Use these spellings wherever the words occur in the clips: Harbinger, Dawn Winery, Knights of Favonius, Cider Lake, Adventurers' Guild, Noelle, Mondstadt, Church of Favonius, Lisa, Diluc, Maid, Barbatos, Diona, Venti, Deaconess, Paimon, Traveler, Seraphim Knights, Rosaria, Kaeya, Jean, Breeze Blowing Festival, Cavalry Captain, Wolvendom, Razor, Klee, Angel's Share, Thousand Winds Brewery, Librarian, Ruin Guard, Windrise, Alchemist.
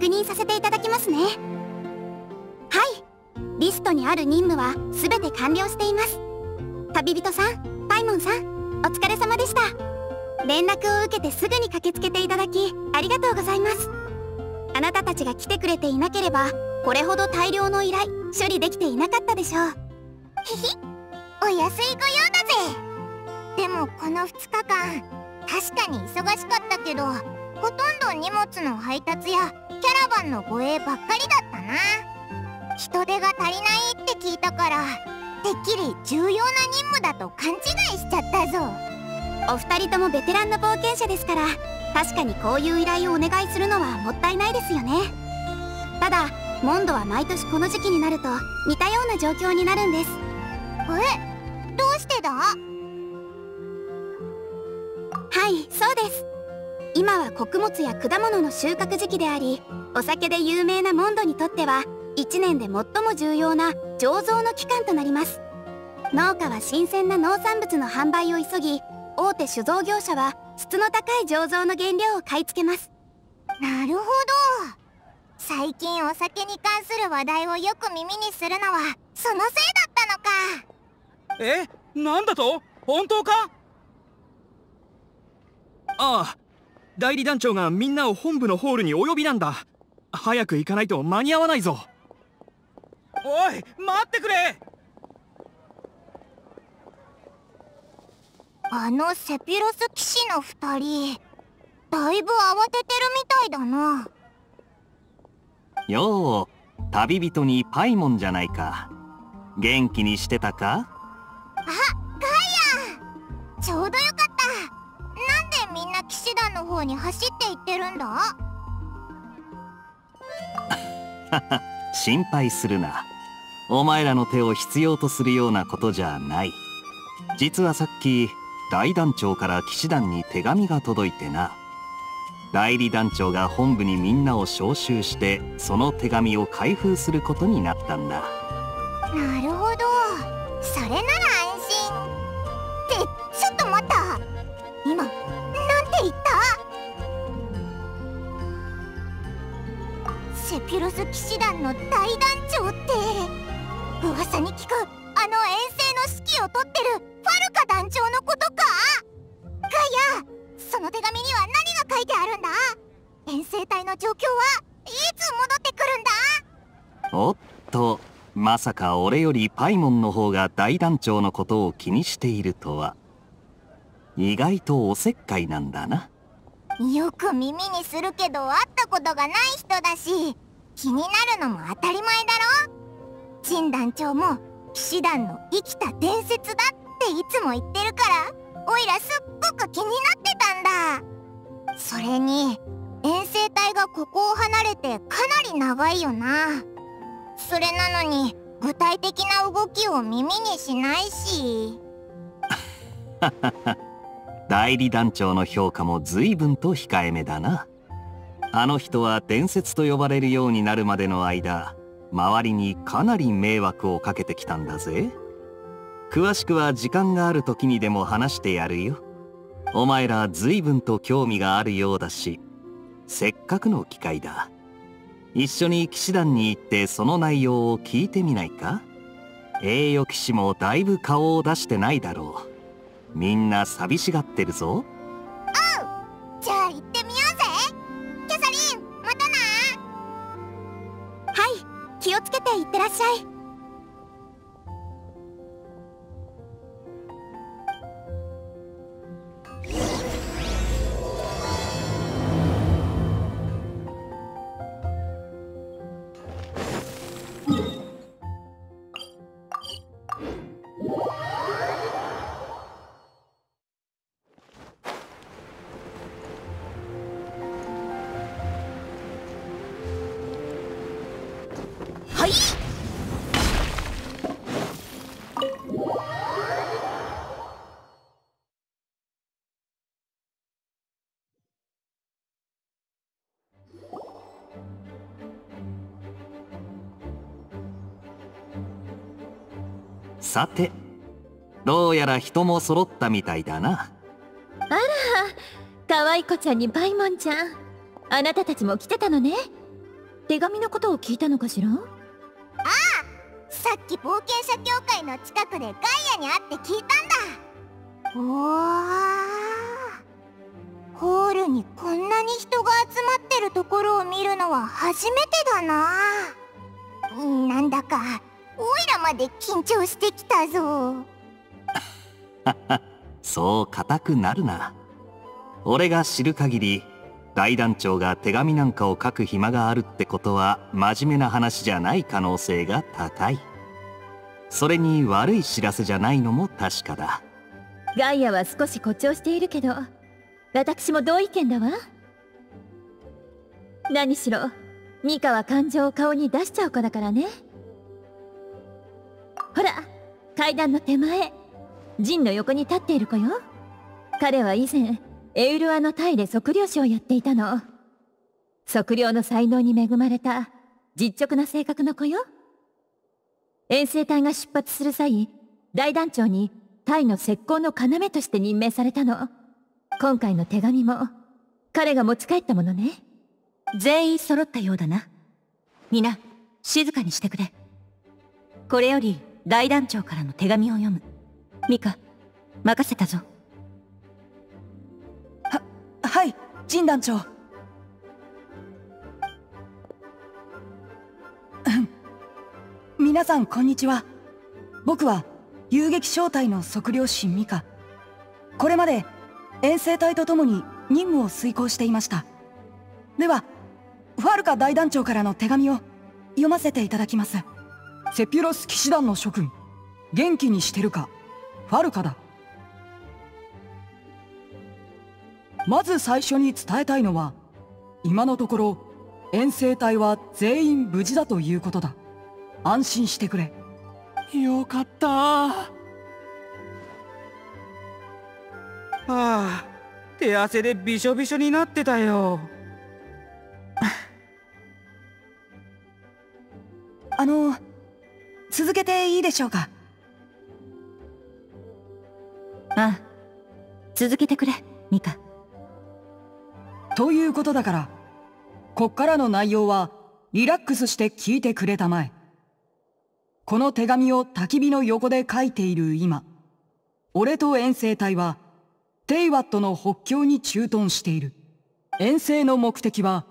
確認させていただきますね。はい、リストにある任務は全て完了しています。旅人さん、パイモンさん、お疲れ様でした。連絡を受けてすぐに駆けつけていただきありがとうございます。あなたたちが来てくれていなければこれほど大量の依頼処理できていなかったでしょう。ひひお安いご用だぜ。でもこの2日間確かに忙しかったけど、ほとんど荷物の配達やキャラバンの護衛ばっかりだったな。人手が足りないって聞いたから、てっきり重要な任務だと勘違いしちゃったぞ。お二人ともベテランの冒険者ですから、確かにこういう依頼をお願いするのはもったいないですよね。ただモンドは毎年この時期になると似たような状況になるんです。え、どうしてだ？はい、そうです。今は穀物や果物の収穫時期であり、お酒で有名なモンドにとっては1年で最も重要な醸造の期間となります。農家は新鮮な農産物の販売を急ぎ、大手酒造業者は質の高い醸造の原料を買い付けます。なるほど。最近お酒に関する話題をよく耳にするのはそのせいだったのか。え、なんだと？本当か？ああ、代理団長がみんなを本部のホールにお呼びなんだ。早く行かないと間に合わないぞ。おい、待ってくれ。あのセピロス騎士の2人、だいぶ慌ててるみたいだな。よう、旅人にパイモンじゃないか。元気にしてたか？あ、ガイア、ちょうどよかった。なんでみんな騎士団の方に走っていってるんだ？心配するな。お前らの手を必要とするようなことじゃない。実はさっき大団長から騎士団に手紙が届いてな。代理団長が本部にみんなを招集して、その手紙を開封することになったんだ。なるほど、それなら安心。ってちょっと待った、今なんて言った？セピロス騎士団の大団長って噂に聞くあの遠征の指揮を取ってるファルカ団長のことか？ガイア、その手紙には何が書いてあるんだ？遠征隊の状況はいつ戻ってくるんだ？おっと、まさか俺よりパイモンの方が大団長のことを気にしているとは。意外とおせっかいなんだな。よく耳にするけど会ったことがない人だし、気になるのも当たり前だろ。ジン団長も騎士団の生きた伝説だっていつも言ってるから、おいらすっごく気になってたんだ。それに遠征隊がここを離れてかなり長いよな。それなのに具体的な動きを耳にしないし。代理団長の評価も随分と控えめだな。あの人は伝説と呼ばれるようになるまでの間、周りにかなり迷惑をかけてきたんだぜ。詳しくは時間がある時にでも話してやるよ。お前ら随分と興味があるようだし、せっかくの機会だ。一緒に騎士団に行ってその内容を聞いてみないか？栄誉騎士もだいぶ顔を出してないだろう。みんな寂しがってるぞ。おう、じゃあ行ってみようぜ。キャサリン、またな。はい、気をつけて行ってらっしゃい。さて、どうやら人も揃ったみたいだな。あら、可愛い子ちゃんにパイモンちゃん、あなたたちも来てたのね。手紙のことを聞いたのかしら？ああ、さっき冒険者協会の近くでガイアに会って聞いたんだ。おー、ホールにこんなに人が集まってるところを見るのは初めてだな。なんだかオイラまで緊張してきたぞ。そう固くなるな。俺が知る限り大団長が手紙なんかを書く暇があるってことは真面目な話じゃない可能性が高い。それに悪い知らせじゃないのも確かだ。ガイアは少し誇張しているけど私も同意見だわ。何しろミカは感情を顔に出しちゃう子だからね。ほら、階段の手前、ジンの横に立っている子よ。彼は以前エウルアのタイで測量士をやっていたの。測量の才能に恵まれた実直な性格の子よ。遠征隊が出発する際、大団長にタイの石膏の要として任命されたの。今回の手紙も彼が持ち帰ったものね。全員揃ったようだな。皆静かにしてくれ。これより大団長からの手紙を読む。ミカ、任せたぞ。はい、ジン団長。皆さんこんにちは。僕は遊撃小隊の測量士ミカ。これまで遠征隊と共に任務を遂行していました。では、ファルカ大団長からの手紙を読ませていただきます。セピュロス騎士団の諸君、元気にしてるか、ファルカだ。まず最初に伝えたいのは、今のところ遠征隊は全員無事だということだ。安心してくれ。よかった。はあ、手汗でびしょびしょになってたよ。続けていいでしょうか。ああ、続けてくれ、ミカ。ということだから、こっからの内容はリラックスして聞いてくれたまえ。この手紙を焚き火の横で書いている今、俺と遠征隊はテイワットの北境に駐屯している。遠征の目的は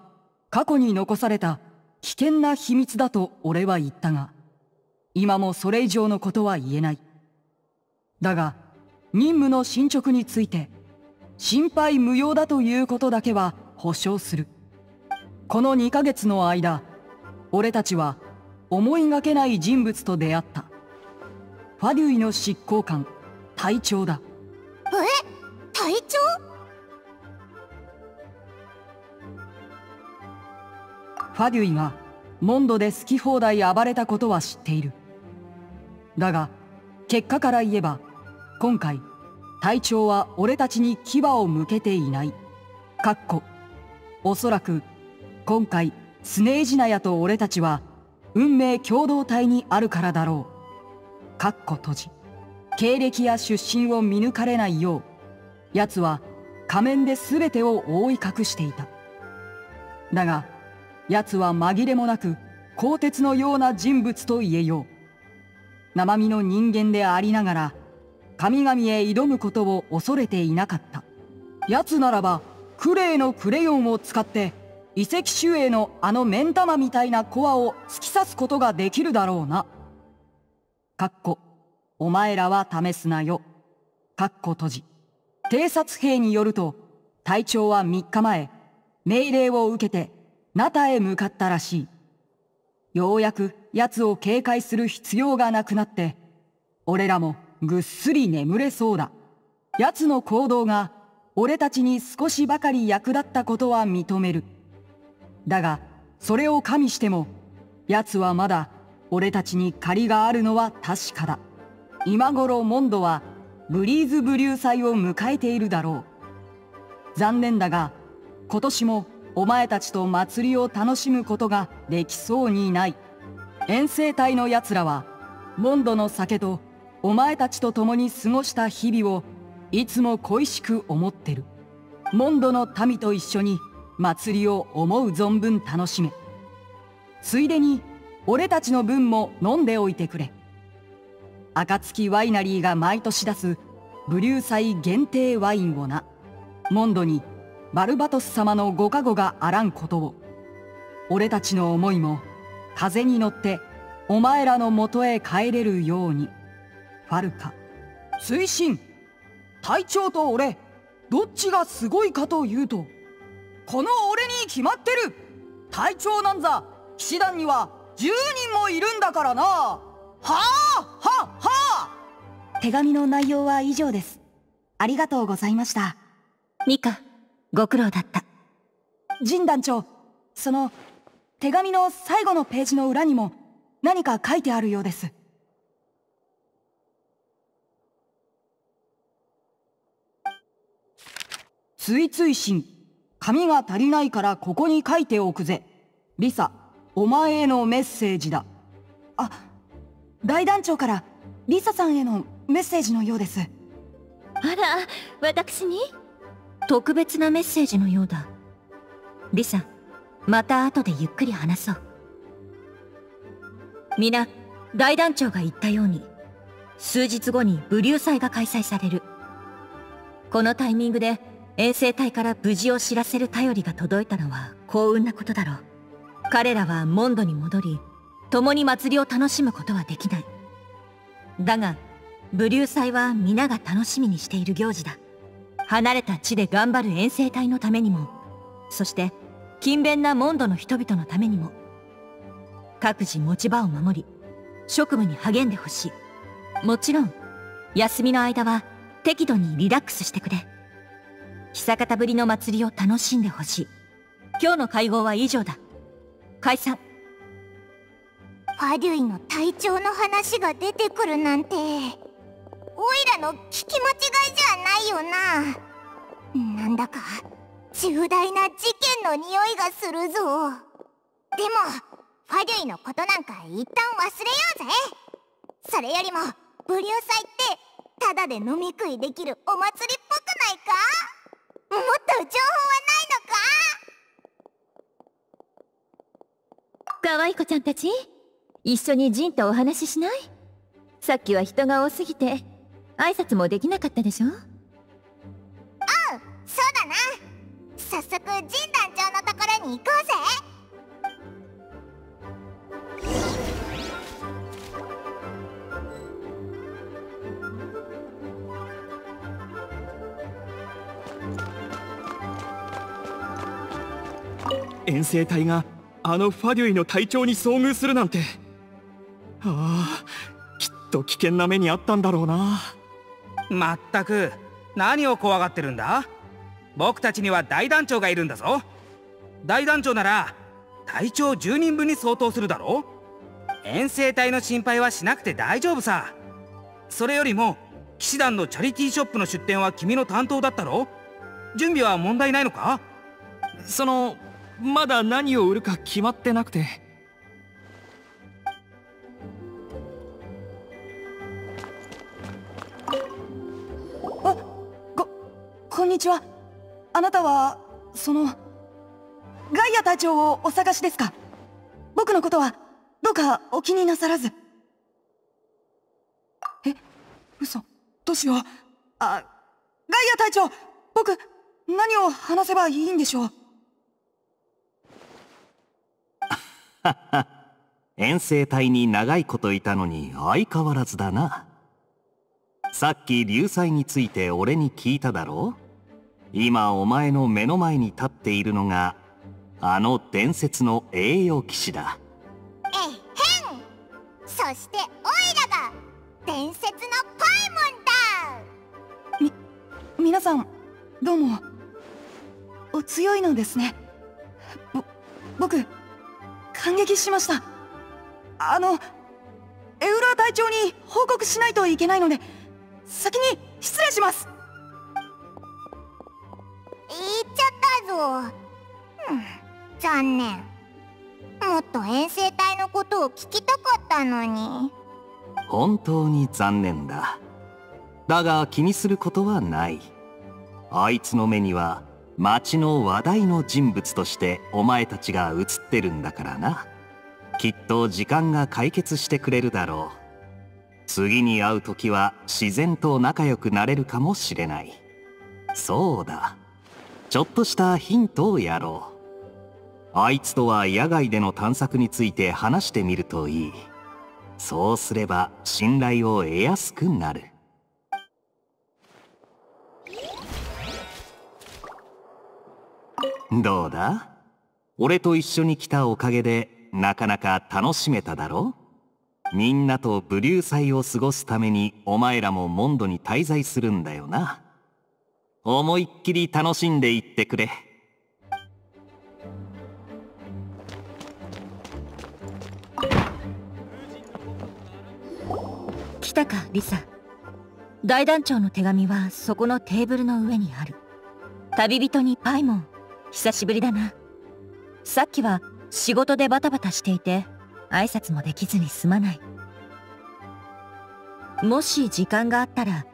過去に残された危険な秘密だと俺は言ったが、今もそれ以上のことは言えない。だが任務の進捗について心配無用だということだけは保証する。この2ヶ月の間、俺たちは思いがけない人物と出会った。ファデュイの執行官、隊長だ。隊長？ファデュイがモンドで好き放題暴れたことは知っている。だが結果から言えば、今回隊長は俺たちに牙を向けていない。かっこおそらく今回スネージナヤと俺たちは運命共同体にあるからだろう。かっこ閉じ。経歴や出身を見抜かれないよう、奴は仮面で全てを覆い隠していた。だが奴は紛れもなく鋼鉄のような人物と言えよう。生身の人間でありながら神々へ挑むことを恐れていなかった。奴ならばクレイのクレヨンを使って遺跡守衛のあの目ん玉みたいなコアを突き刺すことができるだろうな。かっこお前らは試すなよ。かっこ閉じ。偵察兵によると、隊長は3日前命令を受けてナタへ向かったらしい。ようやく奴を警戒する必要がなくなって、俺らもぐっすり眠れそうだ。奴の行動が俺たちに少しばかり役立ったことは認める。だがそれを加味しても、奴はまだ俺たちに借りがあるのは確かだ。今頃モンドはブリーズブリュー祭を迎えているだろう。残念だが今年もお前たちと祭りを楽しむことができそうにない。遠征隊の奴らはモンドの酒とお前たちと共に過ごした日々をいつも恋しく思ってる。モンドの民と一緒に祭りを思う存分楽しめ。ついでに俺たちの分も飲んでおいてくれ。暁ワイナリーが毎年出すブリュー祭限定ワインをな。モンドにバルバトス様のご加護があらんことを。俺たちの思いも風に乗ってお前らの元へ帰れるように。ファルカ推進。隊長と俺どっちがすごいかというと、この俺に決まってる。隊長なんざ騎士団には10人もいるんだからな。はあはあはあ。手紙の内容は以上です。ありがとうございました。ミカ、ご苦労だった。ジン団長、その手紙の最後のページの裏にも何か書いてあるようです。追伸、紙が足りないからここに書いておくぜ。リサ、お前へのメッセージだ。あ、大団長からリサさんへのメッセージのようです。あら、私に特別なメッセージのようだ。リサ、また後でゆっくり話そう。皆、大団長が言ったように数日後にブリュー祭が開催される。このタイミングで遠征隊から無事を知らせる便りが届いたのは幸運なことだろう。彼らはモンドに戻り、共に祭りを楽しむことはできない。だがブリュー祭は皆が楽しみにしている行事だ。離れた地で頑張る遠征隊のためにも、そして勤勉なモンドの人々のためにも、各自持ち場を守り職務に励んでほしい。もちろん休みの間は適度にリラックスしてくれ。久方ぶりの祭りを楽しんでほしい。今日の会合は以上だ。解散。ファデュイの隊長の話が出てくるなんて、オイラの聞き間違いじゃないよな。なんだか重大な事件の匂いがするぞ。でもファデュイのことなんか一旦忘れようぜ。それよりもブリュー祭ってただで飲み食いできるお祭りっぽくないか？もっと情報はないのか？可愛い子ちゃんたち、一緒にジンとお話ししない？さっきは人が多すぎて挨拶もできなかったでしょ？うん、そうだな。早速ジン団長のところに行こうぜ。遠征隊があのファデュイの隊長に遭遇するなんて、ああ、きっと危険な目にあったんだろうな。まったく何を怖がってるんだ。僕たちには大団長がいるんだぞ。大団長なら隊長10人分に相当するだろう。遠征隊の心配はしなくて大丈夫さ。それよりも騎士団のチャリティーショップの出店は君の担当だったろ。準備は問題ないのか？まだ何を売るか決まってなくて。あ、こんにちは。あなたはガイア隊長をお探しですか？僕のことはどうかお気になさらず。え、嘘、どうしよう。ガイア隊長、僕何を話せばいいんでしょう？遠征隊に長いこといたのに相変わらずだな。さっき流祭について俺に聞いただろう。今お前の目の前に立っているのがあの伝説の栄誉騎士だ。えへん。そしてオイラが伝説のパイモンだ。皆さんどうもお強いのですね。僕感激しました。エウラ隊長に報告しないといけないので、先に失礼します。言っちゃったぞ。残念。もっと遠征隊のことを聞きたかったのに。本当に残念だ。だが気にすることはない。あいつの目には町の話題の人物としてお前たちが映ってるんだからな。きっと時間が解決してくれるだろう。次に会う時は自然と仲良くなれるかもしれない。そうだ、ちょっとしたヒントをやろう。あいつとは野外での探索について話してみるといい。そうすれば信頼を得やすくなる。どうだ？俺と一緒に来たおかげでなかなか楽しめただろう？みんなとブリュー祭を過ごすためにお前らもモンドに滞在するんだよな。思いっきり楽しんでいってくれ。来たか、リサ。大団長の手紙はそこのテーブルの上にある。旅人にパイモン、久しぶりだな。さっきは仕事でバタバタしていて挨拶もできずにすまない。もし時間があったら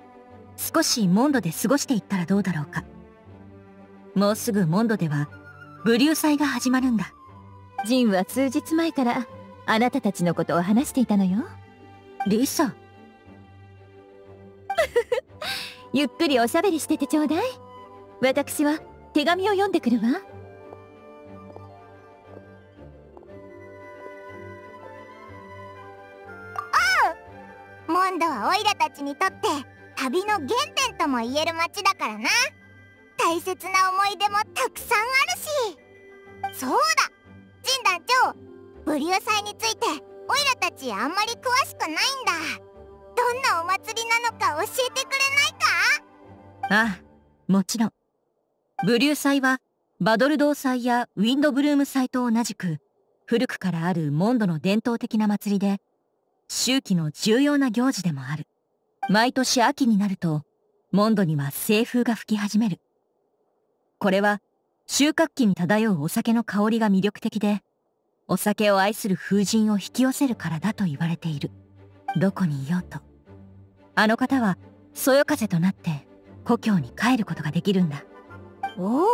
少しモンドで過ごしていったらどうだろうか。もうすぐモンドではブリュー祭が始まるんだ。ジンは数日前からあなたたちのことを話していたのよ、リサ。ゆっくりおしゃべりしててちょうだい。私は手紙を読んでくるわ。うん、モンドはオイラたちにとって旅の原点とも言える街だからな。大切な思い出もたくさんあるし。そうだ、ジン団長、ブリュー祭についてオイラたちあんまり詳しくないんだ。どんなお祭りなのか教えてくれないか？ああ、もちろん。ブリュー祭はバドルドー祭やウィンドブルーム祭と同じく古くからあるモンドの伝統的な祭りで、秋季の重要な行事でもある。毎年秋になるとモンドには清風が吹き始める。これは収穫期に漂うお酒の香りが魅力的で、お酒を愛する風神を引き寄せるからだと言われている。どこにいようとあの方はそよ風となって故郷に帰ることができるんだ。お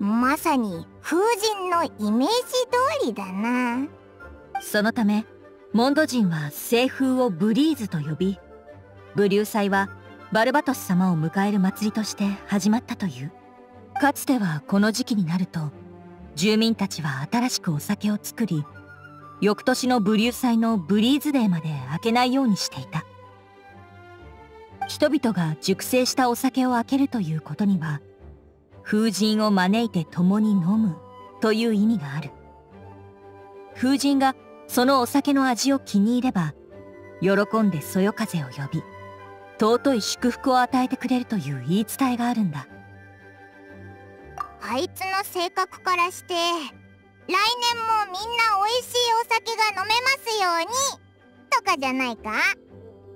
お、まさに風神のイメージ通りだな。そのためモンド人は清風をブリーズと呼び、ブリュー祭はバルバトス様を迎える祭りとして始まったという。かつてはこの時期になると住民たちは新しくお酒を作り、翌年のブリュー祭のブリーズデーまで開けないようにしていた。人々が熟成したお酒を開けるということには、風神を招いて共に飲むという意味がある。風神がそのお酒の味を気に入れば、喜んでそよ風を呼び、尊い祝福を与えてくれるという言い伝えがあるんだ。あいつの性格からして、来年もみんなおいしいお酒が飲めますようにとかじゃないか？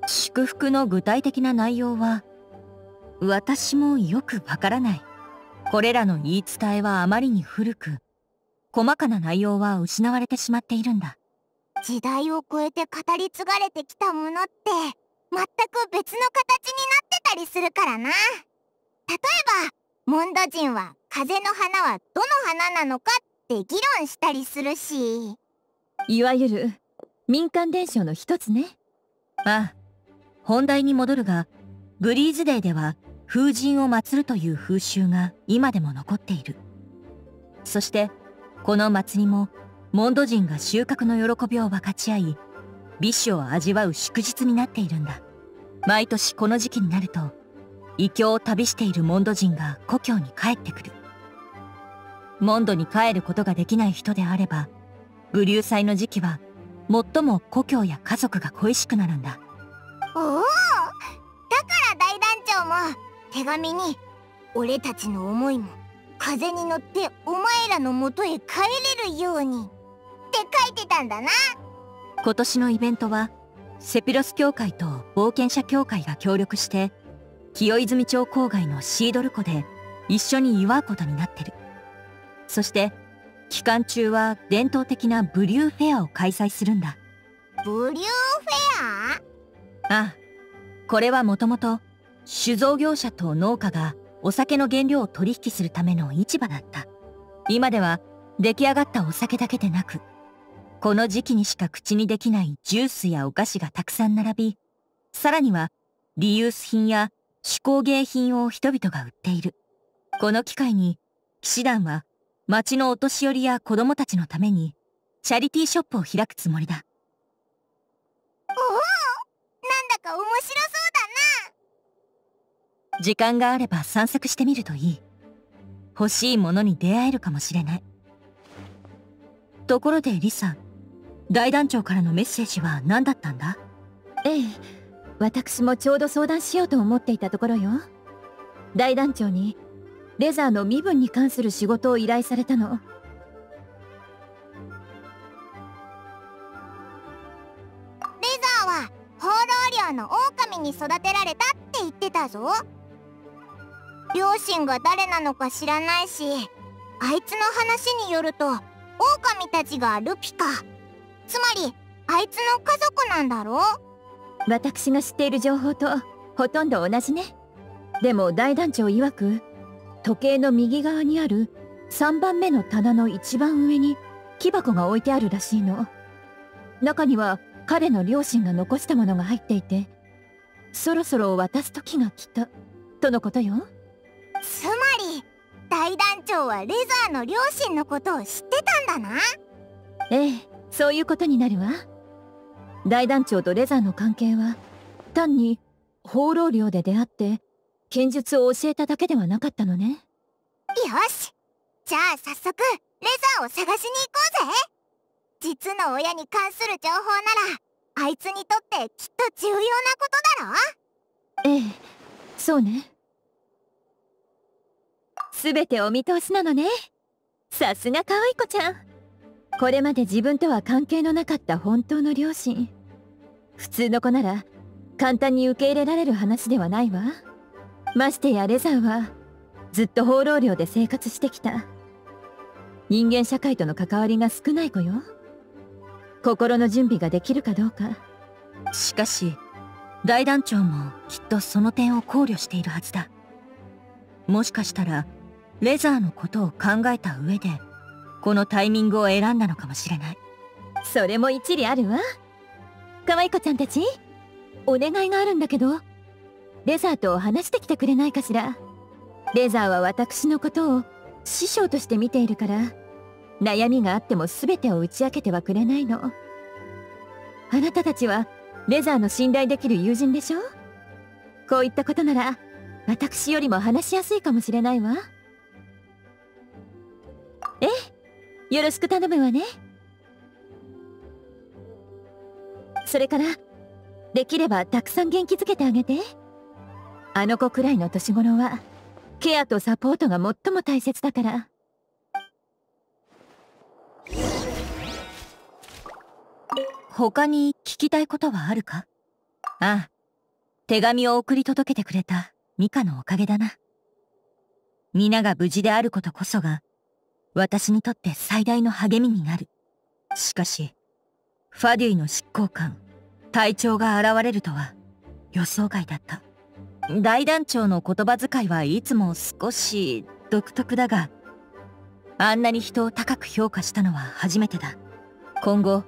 祝福の具体的な内容は私もよくわからない。これらの言い伝えはあまりに古く、細かな内容は失われてしまっているんだ。時代を超えて語り継がれてきたものって全く別の形になってたりするからな。例えばモンド人は風の花はどの花なのかって議論したりするし、いわゆる民間伝承の一つね。ああ、本題に戻るが、ブリーズデーでは風神を祀るという風習が今でも残っている。そしてこの祭りもモンド人が収穫の喜びを分かち合い、美酒を味わう祝日になっているんだ。毎年この時期になると異郷を旅しているモンド人が故郷に帰ってくる。モンドに帰ることができない人であれば、ブリュー祭の時期は最も故郷や家族が恋しくなるんだ。おお、だから大団長も手紙に「俺たちの思いも風に乗ってお前らのもとへ帰れるように」って書いてたんだな。今年のイベントはセピロス協会と冒険者協会が協力して清泉町郊外のシードル湖で一緒に祝うことになってる。そして期間中は伝統的なブリューフェアを開催するんだ。ブリューフェア？ああ、これはもともと酒造業者と農家がお酒の原料を取引するための市場だった。今では出来上がったお酒だけでなく、この時期にしか口にできないジュースやお菓子がたくさん並び、さらにはリユース品や手工芸品を人々が売っている。この機会に騎士団は町のお年寄りや子供たちのためにチャリティーショップを開くつもりだ。おお、なんだか面白そうだな。時間があれば散策してみるといい。欲しいものに出会えるかもしれない。ところでリサ、大団長からのメッセージは何だったんだ？ええ、私もちょうど相談しようと思っていたところよ。大団長にレザーの身分に関する仕事を依頼されたの。レザーは放浪猟の狼に育てられたって言ってたぞ。両親が誰なのか知らないし、あいつの話によると狼たちがルピカ、つまりあいつの家族なんだろう。私が知っている情報とほとんど同じね。でも大団長曰く、時計の右側にある3番目の棚の一番上に木箱が置いてあるらしいの。中には彼の両親が残したものが入っていて、そろそろ渡す時が来たとのことよ。つまり大団長はレザーの両親のことを知ってたんだな。ええ、そういうことになるわ。大団長とレザーの関係は単に放浪猟で出会って剣術を教えただけではなかったのね。よし、じゃあ早速レザーを探しに行こうぜ。実の親に関する情報ならあいつにとってきっと重要なことだろ。ええ、そうね。すべてお見通しなのね。さすが可愛い子ちゃん。これまで自分とは関係のなかった本当の両親、普通の子なら簡単に受け入れられる話ではないわ。ましてやレザーはずっと放浪猟で生活してきた、人間社会との関わりが少ない子よ。心の準備ができるかどうか。しかし大団長もきっとその点を考慮しているはずだ。もしかしたらレザーのことを考えた上でこのタイミングを選んだのかもしれない。それも一理あるわ。可愛い子ちゃんたち、お願いがあるんだけど、レザーと話してきてくれないかしら。レザーは私のことを師匠として見ているから、悩みがあっても全てを打ち明けてはくれないの。あなたたちはレザーの信頼できる友人でしょ。こういったことなら私よりも話しやすいかもしれないわ。ええ、よろしく頼むわね。それからできればたくさん元気づけてあげて。あの子くらいの年頃はケアとサポートが最も大切だから。他に聞きたいことはあるか？ああ、手紙を送り届けてくれたミカのおかげだな。皆が無事であることこそが私にとって最大の励みになる。しかしファデュイの執行官隊長が現れるとは予想外だった。大団長の言葉遣いはいつも少し独特だが、あんなに人を高く評価したのは初めてだ。今後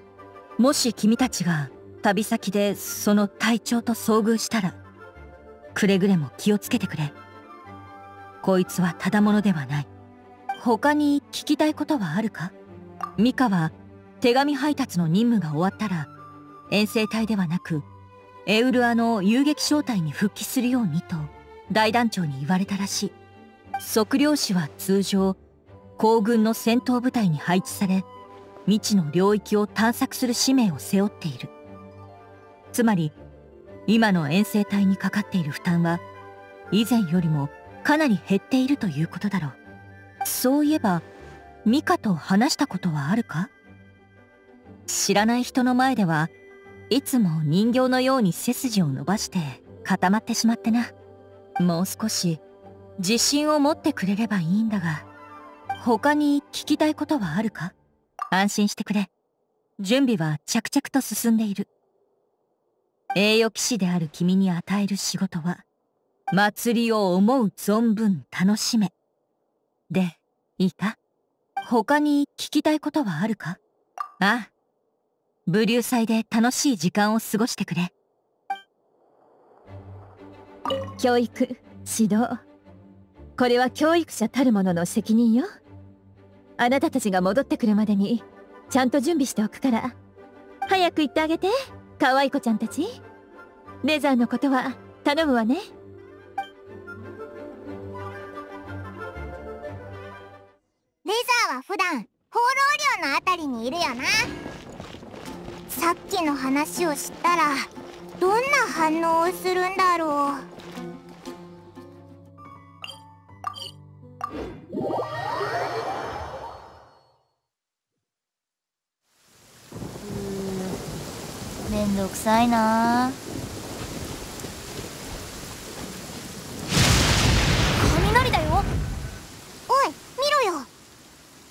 もし君たちが旅先でその隊長と遭遇したら、くれぐれも気をつけてくれ。こいつはただものではない。他に聞きたいことはあるか？ミカは手紙配達の任務が終わったら遠征隊ではなくエウルアの遊撃小隊に復帰するようにと大団長に言われたらしい。測量士は通常行軍の戦闘部隊に配置され、未知の領域を探索する使命を背負っている。つまり今の遠征隊にかかっている負担は以前よりもかなり減っているということだろう。そういえばミカと話したことはあるか？知らない人の前ではいつも人形のように背筋を伸ばして固まってしまってな。もう少し自信を持ってくれればいいんだが、他に聞きたいことはあるか？安心してくれ。準備は着々と進んでいる。栄誉騎士である君に与える仕事は、祭りを思う存分楽しめ。で、いいか？他に聞きたいことはあるか？ああ、ブリュー祭で楽しい時間を過ごしてくれ。教育、指導。これは教育者たるものの責任よ。あなたたちが戻ってくるまでに、ちゃんと準備しておくから。早く行ってあげて、可愛い子ちゃんたち。レザーのことは頼むわね。レザーは普段、放浪寮のあたりにいるよな。さっきの話を知ったら、どんな反応をするんだろう。めんどくさいな。雷だよ。おい、見ろよ。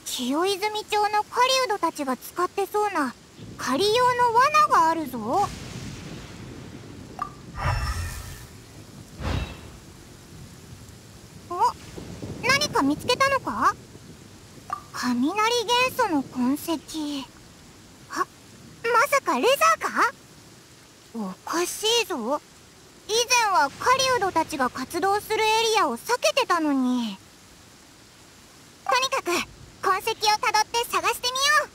清泉町の狩人たちが使ってそうな狩り用の罠があるぞ。お、何か見つけたのか？雷元素の痕跡。まさかレザーか？おかしいぞ。以前は狩人たちが活動するエリアを避けてたのに。とにかく痕跡をたどって探してみよう。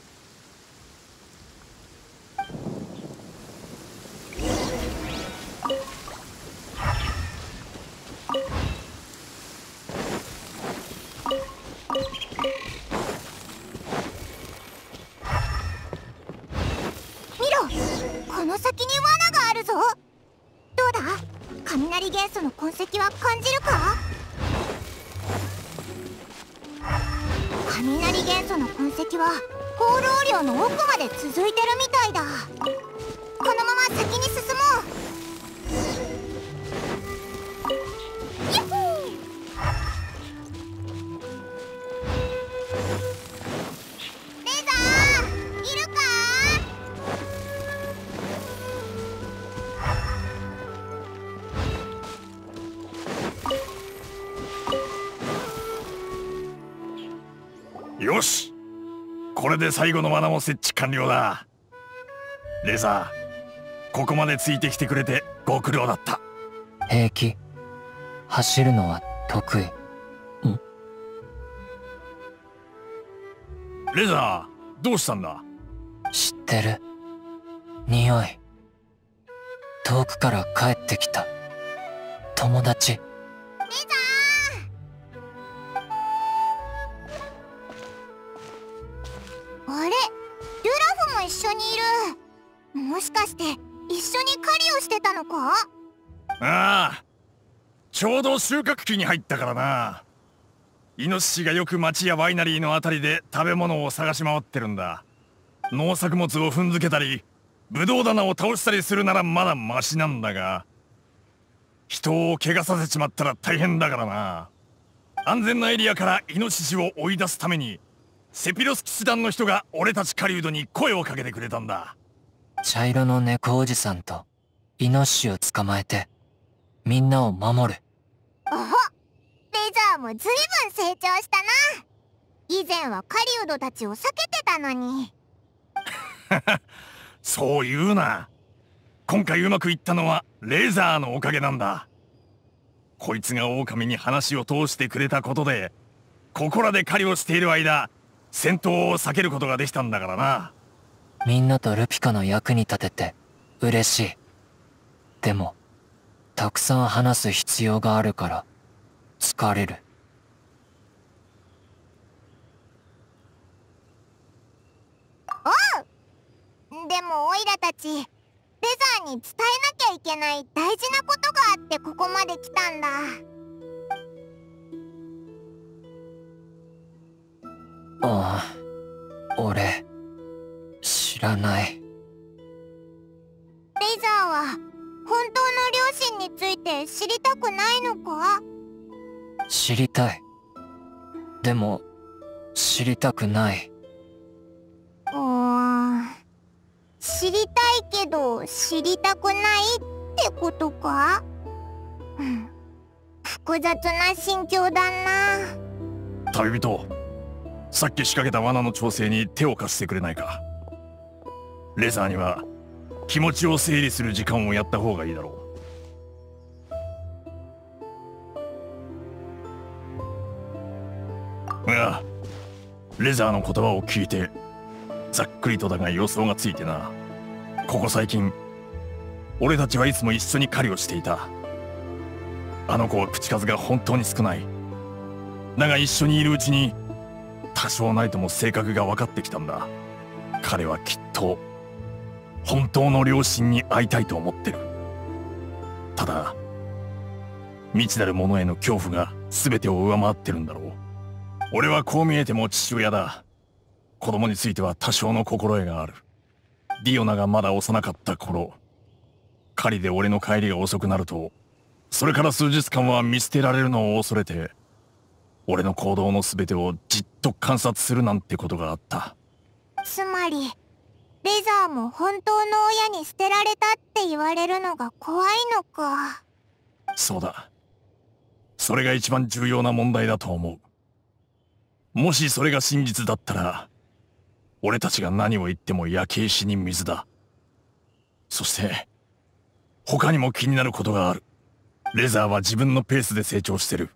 この先に罠があるぞ。どうだ？雷元素の痕跡は感じるか？雷元素の痕跡は放浪寮の奥まで続いてるみたいだ。このまま先に進もう。ユッホー！よし、これで最後の罠も設置完了だ。レザー、ここまでついてきてくれてご苦労だった。平気、走るのは得意。ん？レザー、どうしたんだ？知ってる匂い。遠くから帰ってきた友達。レザー、あれ、デュラフも一緒にいる。もしかして一緒に狩りをしてたのか？ああ、ちょうど収穫期に入ったからな。イノシシがよく町やワイナリーのあたりで食べ物を探し回ってるんだ。農作物を踏んづけたりブドウ棚を倒したりするならまだマシなんだが、人を怪我させちまったら大変だからな。安全なエリアからイノシシを追い出すためにセピロス騎士団の人が俺たち狩人に声をかけてくれたんだ。茶色の猫おじさんとイノシシを捕まえてみんなを守る。おほ、レザーもずいぶん成長したな。以前は狩人たちを避けてたのに。そう言うな。今回うまくいったのはレザーのおかげなんだ。こいつが狼に話を通してくれたことで、ここらで狩りをしている間戦闘を避けることができたんだからな。みんなとルピカの役に立てて嬉しい。でもたくさん話す必要があるから疲れる。おう、でもオイラたちレザーに伝えなきゃいけない大事なことがあってここまで来たんだ。ああ、俺知らない。レザーは本当の両親について知りたくないのか？知りたい。でも知りたくない。知りたいけど知りたくないってことか。複雑な心境だな。旅人、さっき仕掛けた罠の調整に手を貸してくれないか？レザーには気持ちを整理する時間をやった方がいいだろう。ああ、レザーの言葉を聞いてざっくりとだが予想がついてな。ここ最近俺たちはいつも一緒に狩りをしていた。あの子は口数が本当に少ない。だが一緒にいるうちに多少ないとも性格が分かってきたんだ。彼はきっと本当の両親に会いたいと思ってる。ただ未知なるものへの恐怖が全てを上回ってるんだろう。俺はこう見えても父親だ。子供については多少の心得がある。ディオナがまだ幼かった頃、狩りで俺の帰りが遅くなると、それから数日間は見捨てられるのを恐れて、俺の行動の全てをじっと観察するなんてことがあった。つまり、レザーも本当の親に捨てられたって言われるのが怖いのか。そうだ。それが一番重要な問題だと思う。もしそれが真実だったら、俺たちが何を言っても焼け石に水だ。そして、他にも気になることがある。レザーは自分のペースで成長してる。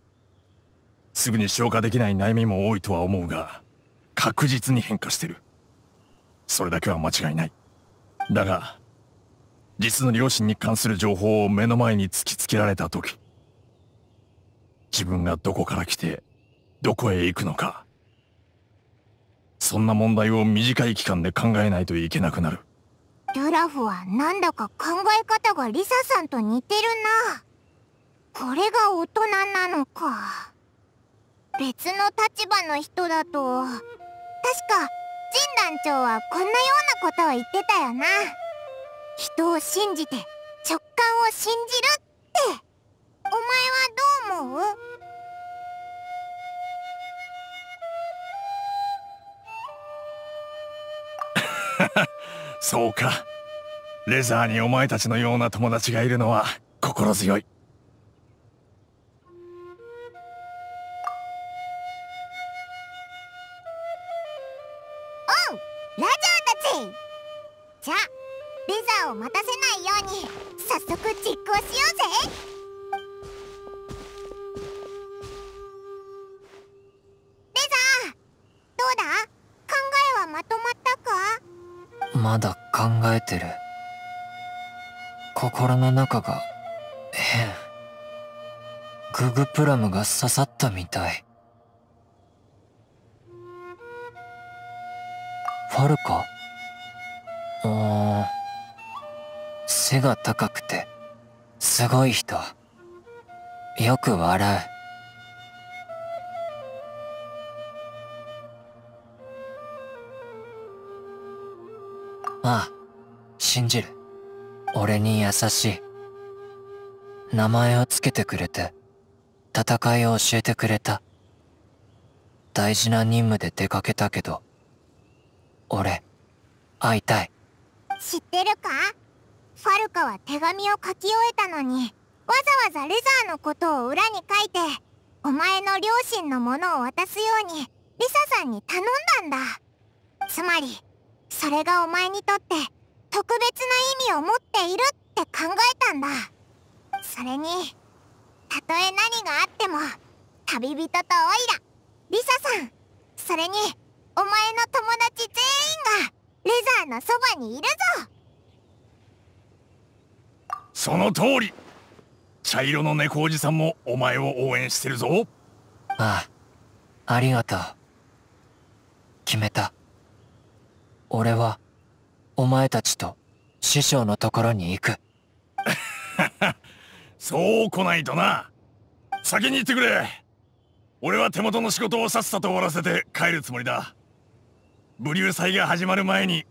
すぐに消化できない悩みも多いとは思うが、確実に変化してる。それだけは間違いない。だが、実の両親に関する情報を目の前に突きつけられた時、自分がどこから来て、どこへ行くのか。そんな問題を短い期間で考えないといけなくなる。ルラフはなんだか考え方がリサさんと似てるな。これが大人なのか。別の立場の人だと、確かジン団長はこんなようなことを言ってたよな。人を信じて直感を信じるって。お前はどう思う？そうか。レザーにお前たちのような友達がいるのは心強い。おう、ラジャーたち。じゃあレザーを待たせないように早速実行しようぜ。レザー、どうだ？考えはまとまったか？まだ考えてる。心の中が変。ググプラムが刺さったみたい。ファルか。背が高くてすごい人。よく笑う。ああ、信じる。俺に優しい。名前をつけてくれて、戦いを教えてくれた。大事な任務で出かけたけど、俺、会いたい。知ってるか？ファルカは手紙を書き終えたのに、わざわざレザーのことを裏に書いて、お前の両親のものを渡すように、リサさんに頼んだんだ。つまり、それがお前にとって特別な意味を持っているって考えたんだ。それに、たとえ何があっても旅人とオイラ、リサさん、それにお前の友達全員がレザーのそばにいるぞ。その通り。茶色の猫おじさんもお前を応援してるぞ。ああ、ありがとう。決めた。俺は、お前たちと、師匠のところに行く。そう来ないとな。先に行ってくれ。俺は手元の仕事をさっさと終わらせて帰るつもりだ。武竜祭が始まる前に、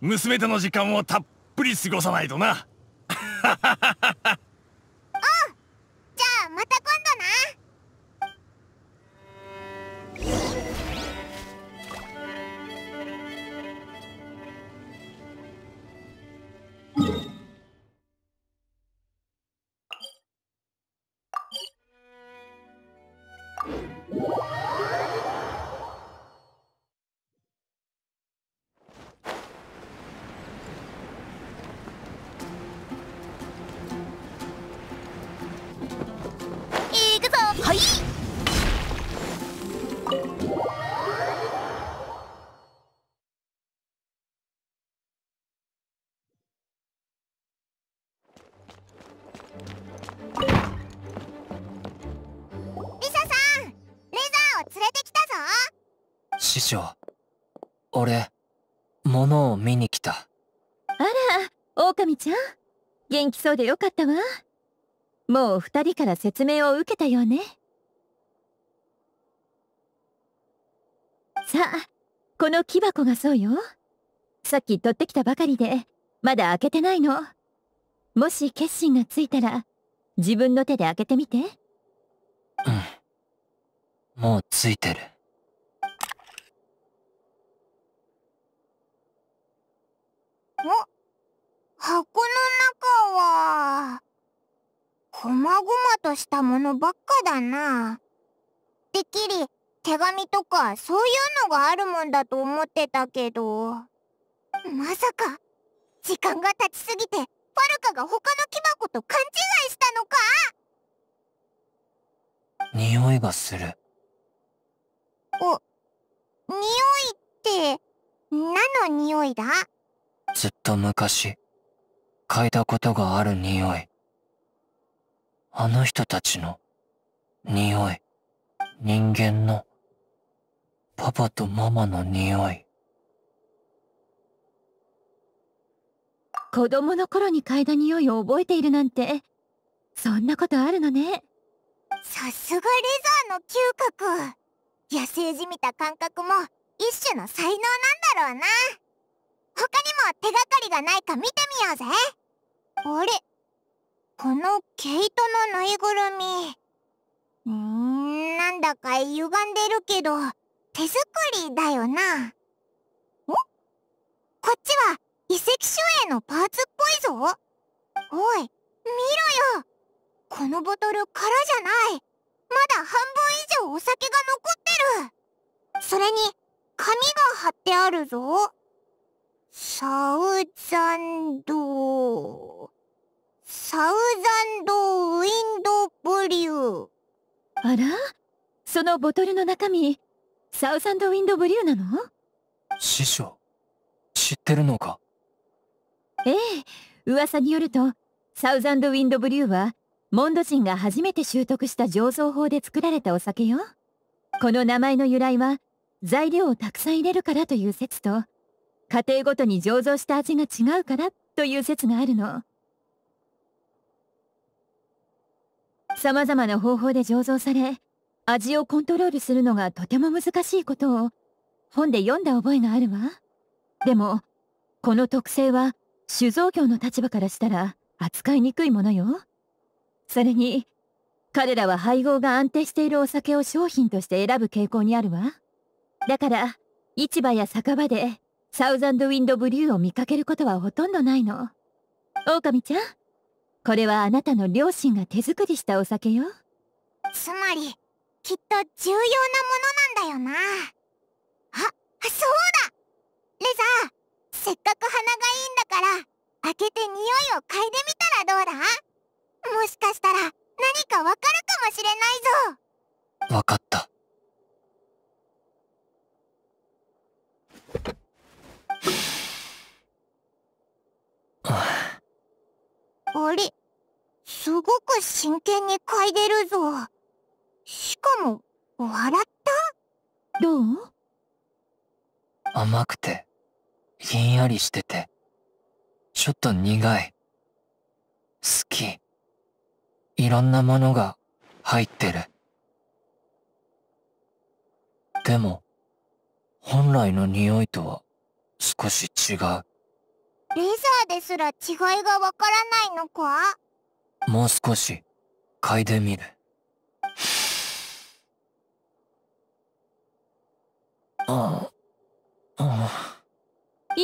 娘との時間をたっぷり過ごさないとな。おう、じゃあまた今度な。しょう。俺、物を見に来た。あら、狼ちゃん。元気そうでよかったわ。もう二人から説明を受けたようね。さあ、この木箱がそうよ。さっき取ってきたばかりで、まだ開けてないの。もし決心がついたら、自分の手で開けてみて。うん。もうついてる。お、箱の中は、こまごまとしたものばっかだな。てっきり手紙とかそういうのがあるもんだと思ってたけど、まさか時間が経ちすぎてファルカが他の木箱と勘違いしたのか。匂いがする。お、匂いって何の匂いだ？ずっと昔嗅いだことがある匂い。あの人たちの匂い。人間のパパとママの匂い。子供の頃に嗅いだ匂いを覚えているなんて、そんなことあるのね。さすがレザーの嗅覚。野生じみた感覚も一種の才能なんだろうな。他にも手がかりがないか見てみようぜ。あれ、この毛糸のぬいぐるみ、なんだか歪んでるけど手作りだよな。お、こっちは遺跡守衛のパーツっぽいぞ。おい、見ろよ。このボトル空じゃない。まだ半分以上お酒が残ってる。それに紙が貼ってあるぞ。サウザンドウィンドブリュー。あら、そのボトルの中身、サウザンドウィンドブリューなの？師匠、知ってるのか？ええ、噂によると、サウザンドウィンドブリューは、モンド人が初めて習得した醸造法で作られたお酒よ。この名前の由来は、材料をたくさん入れるからという説と、家庭ごとに醸造した味が違うからという説があるの。様々な方法で醸造され、味をコントロールするのがとても難しいことを本で読んだ覚えがあるわ。でも、この特性は酒造業の立場からしたら扱いにくいものよ。それに、彼らは配合が安定しているお酒を商品として選ぶ傾向にあるわ。だから、市場や酒場で、サウザンドウィンドブリューを見かけることはほとんどないの。狼ちゃん、これはあなたの両親が手作りしたお酒よ。つまり、きっと重要なものなんだよな。あ、そうだ！レザー、せっかく鼻がいいんだから、開けて匂いを嗅いでみたらどうだ？もしかしたら、何かわかるかもしれないぞ。わかった。あれ、すごく真剣に嗅いでるぞ。しかも、笑った？どう？甘くて、ひんやりしてて、ちょっと苦い。好き。いろんなものが入ってる。でも、本来の匂いとは少し違う。レザーですら違いがわからないのか？もう少し嗅いでみる。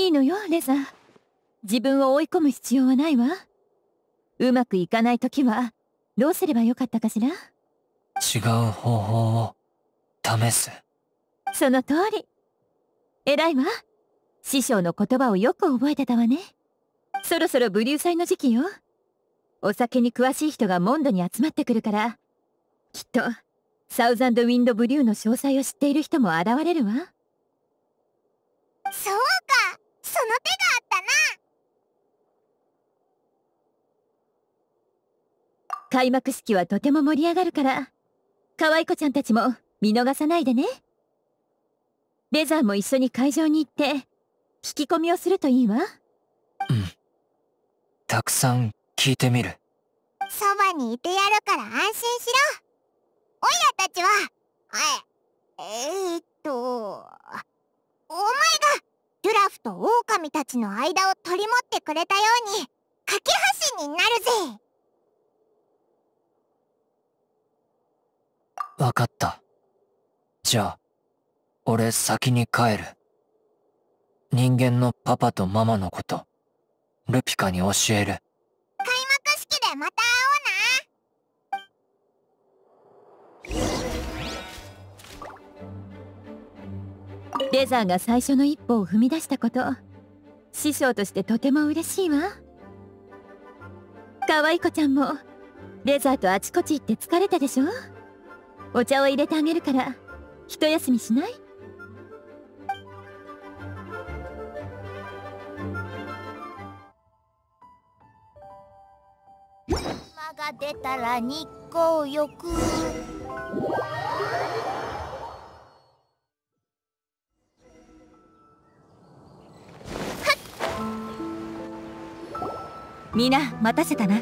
いいのよ、レザー。自分を追い込む必要はないわ。うまくいかないときはどうすればよかったかしら？違う方法を試す。その通り。偉いわ。師匠の言葉をよく覚えてたわね。そろそろブリュー祭の時期よ。お酒に詳しい人がモンドに集まってくるから、きっと、サウザンドウィンドブリューの詳細を知っている人も現れるわ。そうか！その手があったな！開幕式はとても盛り上がるから、可愛い子ちゃんたちも見逃さないでね。レザーも一緒に会場に行って聞き込みをするといいわ。うん、たくさん聞いてみる。そばにいてやるから安心しろ。オイラたちはお前がデュラフとオオカミたちの間を取り持ってくれたように架け橋になるぜ。わかった。じゃあ俺先に帰る。人間のパパとママのことルピカに教える。開幕式でまた会おうな。レザーが最初の一歩を踏み出したこと、師匠としてとても嬉しいわ。可愛い子ちゃんもレザーとあちこち行って疲れたでしょ。お茶を入れてあげるから一休みしない？間が出たら日光浴。みんな待たせたな。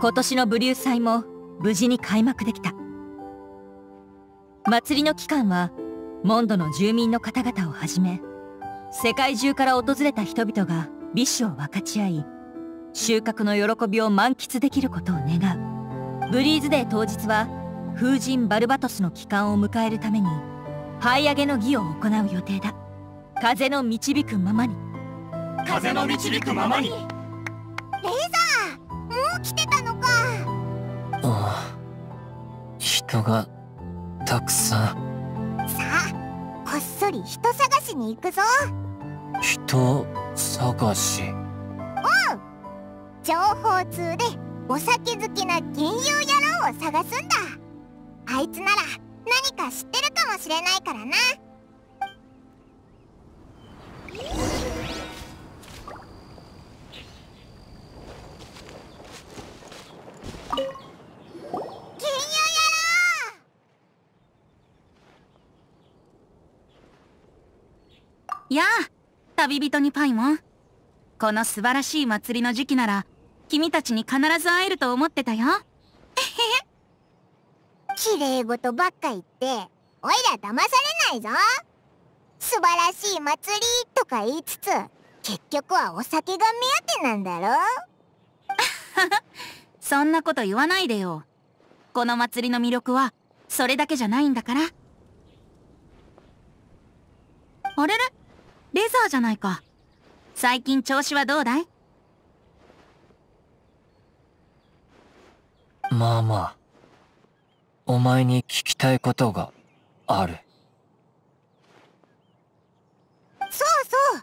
今年の武竜祭も無事に開幕できた。祭りの期間はモンドの住民の方々をはじめ世界中から訪れた人々が美酒を分かち合い収穫の喜びを満喫できることを願う。ブリーズデー当日は風神バルバトスの帰還を迎えるために灰揚げの儀を行う予定だ。風の導くままに、風の導くままに。レーザー、もう来てたのか。ああ、人がたくさん。さあ、こっそり人探しに行くぞ。人探し。うん、情報通でお酒好きな幻遊野郎を探すんだ。あいつなら何か知ってるかもしれないからな。やあ、旅人にパイモン。この素晴らしい祭りの時期なら君たちに必ず会えると思ってたよ。きれい事ばっか言っておいら騙されないぞ。素晴らしい祭りとか言いつつ結局はお酒が目当てなんだろ。そんなこと言わないでよ。この祭りの魅力はそれだけじゃないんだから。あれれ、レザーじゃないか。最近調子はどうだい？まあまあ、お前に聞きたいことがある。そうそう、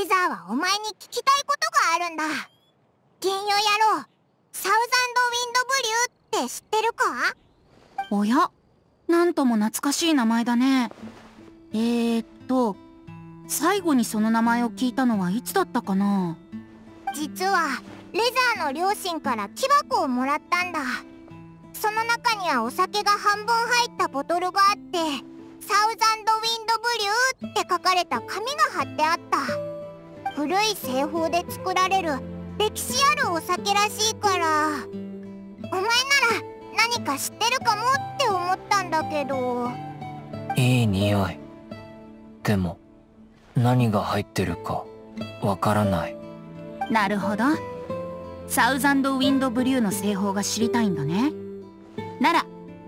レザーはお前に聞きたいことがあるんだ。幻遊野郎、サウザンドウィンドブリューって知ってるか？おや、なんとも懐かしい名前だね。最後にその名前を聞いたのはいつだったかな。実はレザーの両親から木箱をもらったんだ。その中にはお酒が半分入ったボトルがあって「サウザンドウィンドブリュー」って書かれた紙が貼ってあった。古い製法で作られる歴史あるお酒らしいから、お前なら何か知ってるかもって思ったんだけど。いい匂い。でも何が入ってるかわからない。なるほど、サウザンドウィンドブリューの製法が知りたいんだね。なら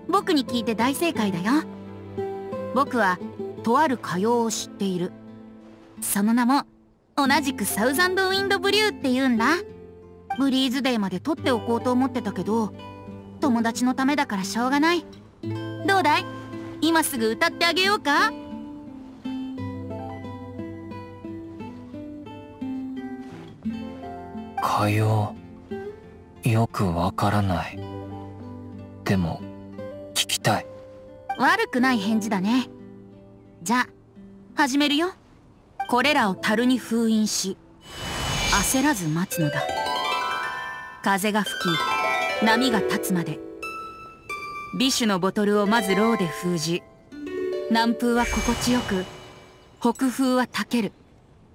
僕に聞いて大正解だよ。僕はとある歌謡を知っている。その名も同じくサウザンドウィンドブリューって言うんだ。ブリーズデーまで取っておこうと思ってたけど友達のためだからしょうがない。どうだい、今すぐ歌ってあげようか。歌謡、よくわからない。でも聞きたい。悪くない返事だね。じゃあ始めるよ。これらを樽に封印し焦らず待つのだ。風が吹き波が立つまで美酒のボトルをまずロウで封じ南風は心地よく、北風はたける。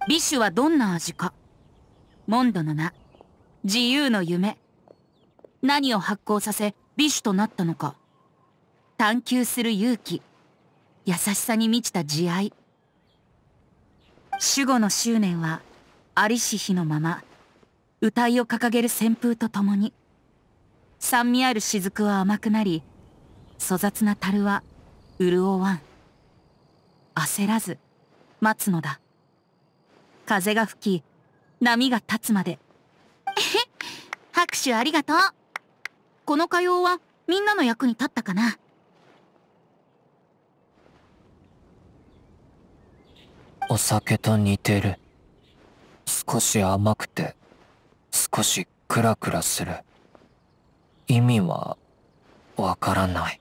美酒はどんな味か。モンドの名、自由の夢。何を発酵させ美酒となったのか。探求する勇気、優しさに満ちた慈愛。守護の執念はありし日のまま、歌いを掲げる旋風とともに。酸味ある雫は甘くなり、粗雑な樽は潤わん。焦らず待つのだ。風が吹き、波が立つまで。拍手ありがとう。この歌謡はみんなの役に立ったかな。お酒と似てる。少し甘くて、少しクラクラする。意味はわからない。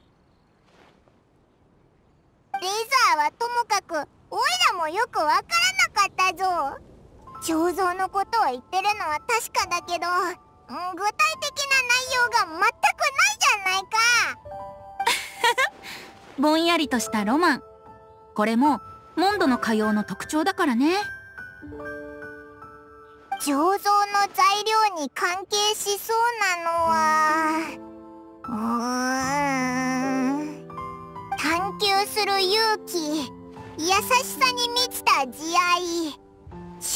レザーはともかく、オイラもよくわからなかったぞ。彫像のことを言ってるのは確かだけど、具体的な内容が全くないじゃないか。ぼんやりとしたロマン。これもモンドの歌謡の特徴だからね。醸造の材料に関係しそうなのは、探求する勇気、優しさに満ちた慈愛、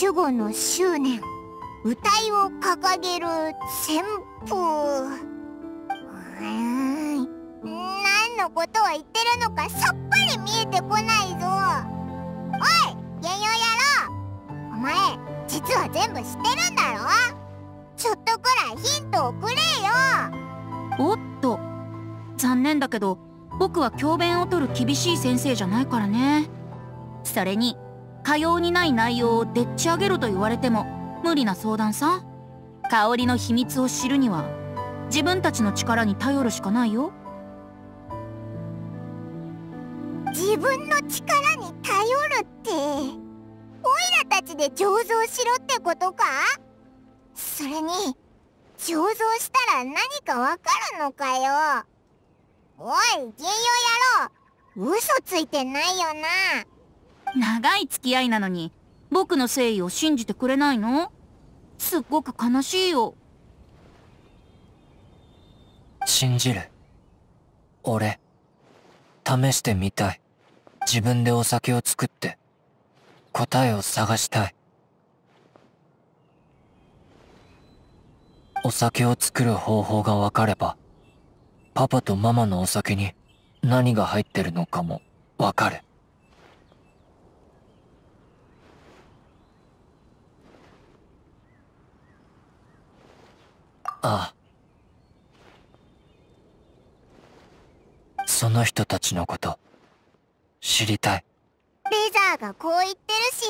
守護の執念、歌いを掲げる旋風。何のことを言ってるのかさっぱり見えてこないぞ。おい、原用野郎、お前実は全部知ってるんだろ。ちょっとくらいヒントをくれよ。おっと、残念だけど僕は教鞭を取る厳しい先生じゃないからね。それに歌謡にない内容をでっち上げろと言われても無理な相談さ。香りの秘密を知るには自分たちの力に頼るしかないよ。自分の力に頼るってオイラたちで醸造しろってことか。それに醸造したら何かわかるのかよ。おい、原用野郎、嘘ついてないよな。長い付き合いなのに僕の誠意を信じてくれないの？すっごく悲しいよ。信じる。俺、試してみたい。自分でお酒を作って、答えを探したい。お酒を作る方法がわかれば、パパとママのお酒に何が入ってるのかもわかる。ああ、その人たちのこと知りたい。レザーがこう言ってるし、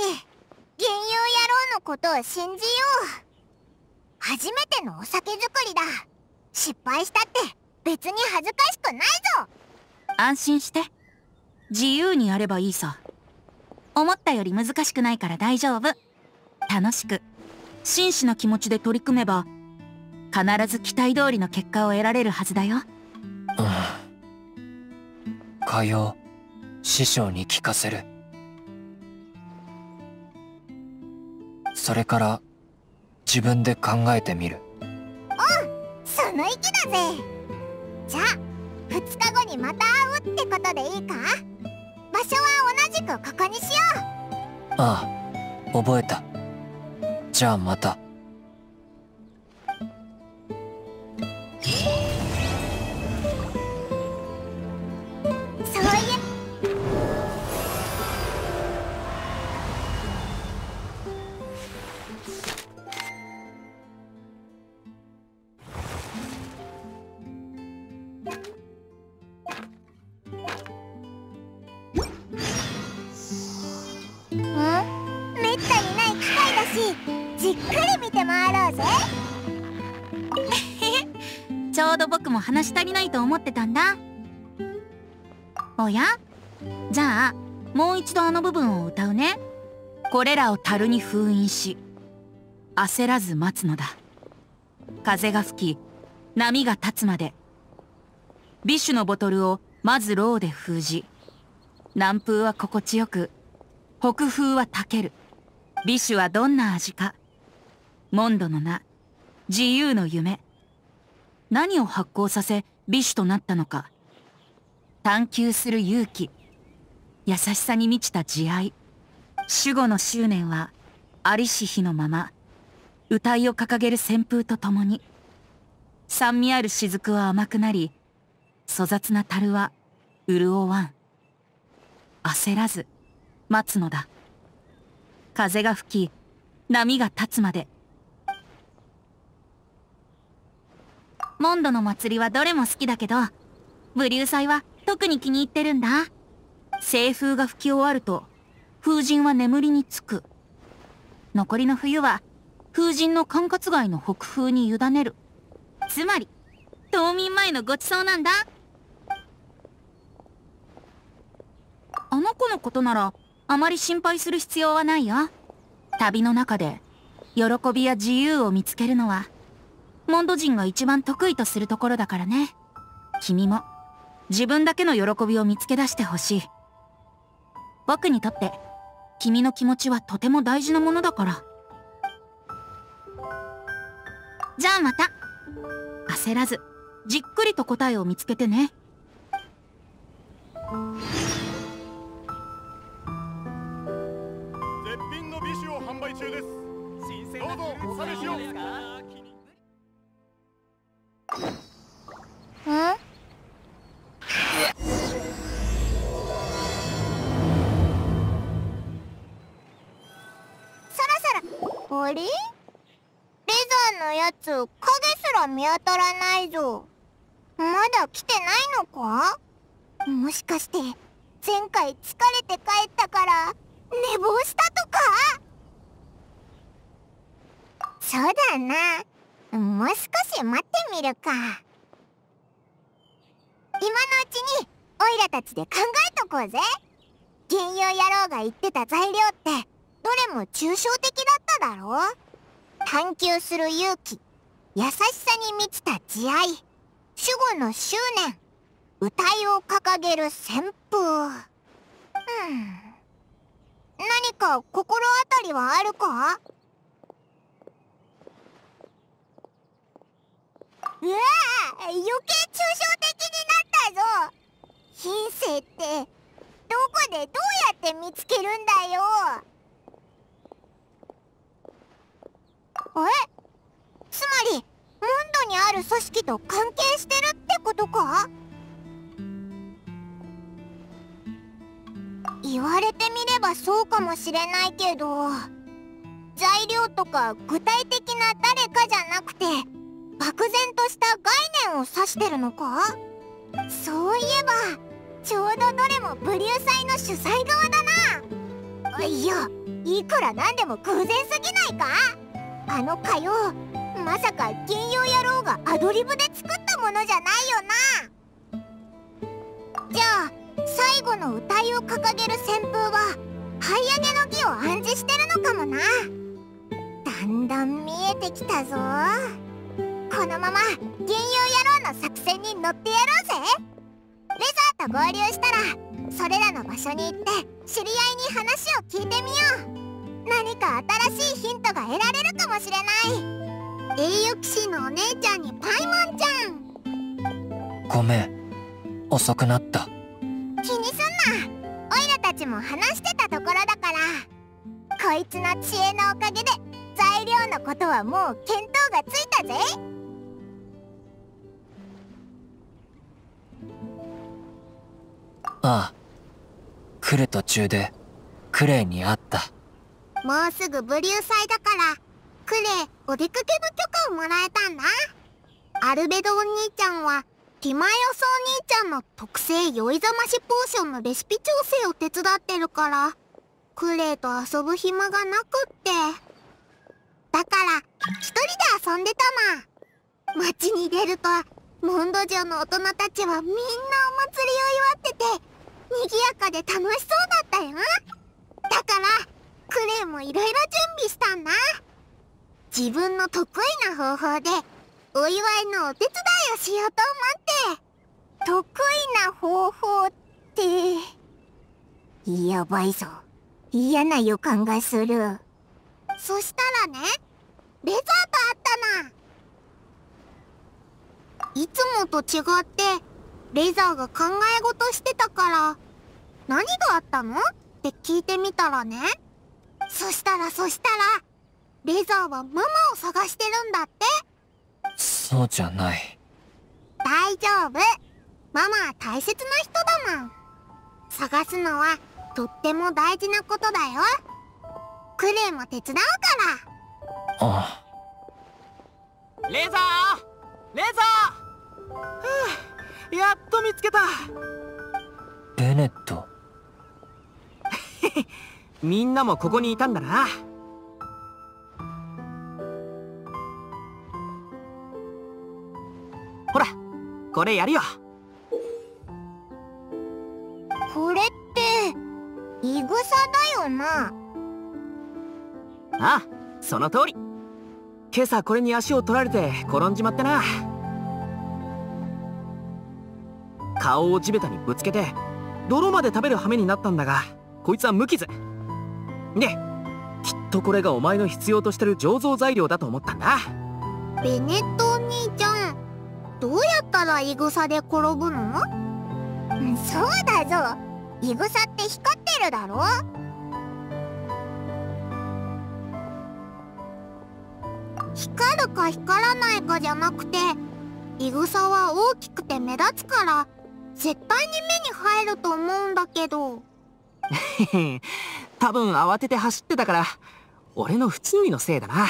原油野郎のことを信じよう。初めてのお酒作りだ。失敗したって別に恥ずかしくないぞ。安心して、自由にやればいいさ。思ったより難しくないから大丈夫。楽しく真摯な気持ちで取り組めば必ず期待通りの結果を得られるはずだよ。うん。歌謡、師匠に聞かせる。それから自分で考えてみる。おう、その意気だぜ。じゃあ2日後にまた会うってことでいいか。場所は同じくここにしよう。ああ、覚えた。じゃあまた。話し足りないと思ってたんだ。おや？じゃあもう一度あの部分を歌うね。これらを樽に封印し、焦らず待つのだ。風が吹き、波が立つまで。美酒のボトルをまずロウで封じ、南風は心地よく、北風はたける。美酒はどんな味か。モンドの名、自由の夢。何を発酵させ美酒となったのか。探求する勇気、優しさに満ちた慈愛。守護の執念はありし日のまま、歌いを掲げる旋風とともに。酸味ある雫は甘くなり、粗雑な樽は潤わん。焦らず待つのだ。風が吹き、波が立つまで。モンドの祭りはどれも好きだけど、ブリュー祭は特に気に入ってるんだ。西風が吹き終わると風神は眠りにつく。残りの冬は風神の管轄外の北風に委ねる。つまり冬眠前のごちそうなんだ。あの子のことならあまり心配する必要はないよ。旅の中で喜びや自由を見つけるのはモンド人が一番得意とするところだからね。君も自分だけの喜びを見つけ出してほしい。僕にとって君の気持ちはとても大事なものだから。じゃあまた。焦らずじっくりと答えを見つけてね。絶品の美酒を販売中です。どうぞお試しを。うん？あれ？レザーのやつ影すら見当たらないぞ。まだ来てないのか？もしかして前回疲れて帰ったから寝坊したとか？そうだな、もう少し待ってみるか。今のうちにオイラたちで考えとこうぜ。原油野郎が言ってた材料ってどれも抽象的だっただろう。探求する勇気、優しさに満ちた慈愛、守護の執念、歌いを掲げる旋風。何か心当たりはあるか？うわあ、余計抽象的になったぞ。品性ってどこでどうやって見つけるんだよ。つまりモンドにある組織と関係してるってことか？言われてみればそうかもしれないけど、材料とか具体的な誰かじゃなくて漠然とした概念を指してるのか？そういえばちょうどどれもブリュー祭の主催側だな。いや、いくらなんでも偶然すぎないか？あの歌謡、まさか原油野郎がアドリブで作ったものじゃないよな。じゃあ最後の歌いを掲げる旋風は這い上げの儀を暗示してるのかもな。だんだん見えてきたぞ。このまま原油野郎の作戦に乗ってやろうぜ。レザーと合流したらそれらの場所に行って知り合いに話を聞いてみよう。何か新しいヒントが得られるかもしれない。栄誉騎士のお姉ちゃんにパイモンちゃん、ごめん遅くなった。気にすんな、オイラたちも話してたところだから。こいつの知恵のおかげで材料のことはもう見当がついたぜ。ああ、来る途中でクレイに会った。もうすぐブリュー祭だからクレイお出かけの許可をもらえたんだ。アルベドお兄ちゃんはティマイオスお兄ちゃんの特製酔いざましポーションのレシピ調整を手伝ってるからクレイと遊ぶ暇がなくって、だから一人で遊んでたな。街に出るとモンド城の大人たちはみんなお祭りを祝ってて賑やかで楽しそうだったよ。だからクレイもいろいろ準備したんだ。自分の得意な方法でお祝いのお手伝いをしようと思って。得意な方法ってやばいぞ。嫌な予感がする。そしたらね、レザーとあったな。いつもと違ってレザーが考え事してたから、何があったのって聞いてみたらね、そしたらレザーはママを探してるんだって。そうじゃない。大丈夫、ママは大切な人だもん。探すのはとっても大事なことだよ。クレイも手伝うから。ああ、レザーレザー、はあ、やっと見つけた。ベネットみんなもここにいたんだな。ほら、これやるよ。これっていぐさだよな。ああ、その通り。今朝これに足を取られて転んじまってな。顔を地べたにぶつけて泥まで食べる羽目になったんだが、こいつは無傷で、きっとこれがお前の必要としてる醸造材料だと思ったんだ。ベネットお兄ちゃん、どうやったらいぐさで転ぶの？そうだぞ、いぐさって光ってるだろ。光るか光らないかじゃなくて、いぐさは大きくて目立つから絶対に目に入ると思うんだけど多分慌てて走ってたから、俺の不注意のせいだな。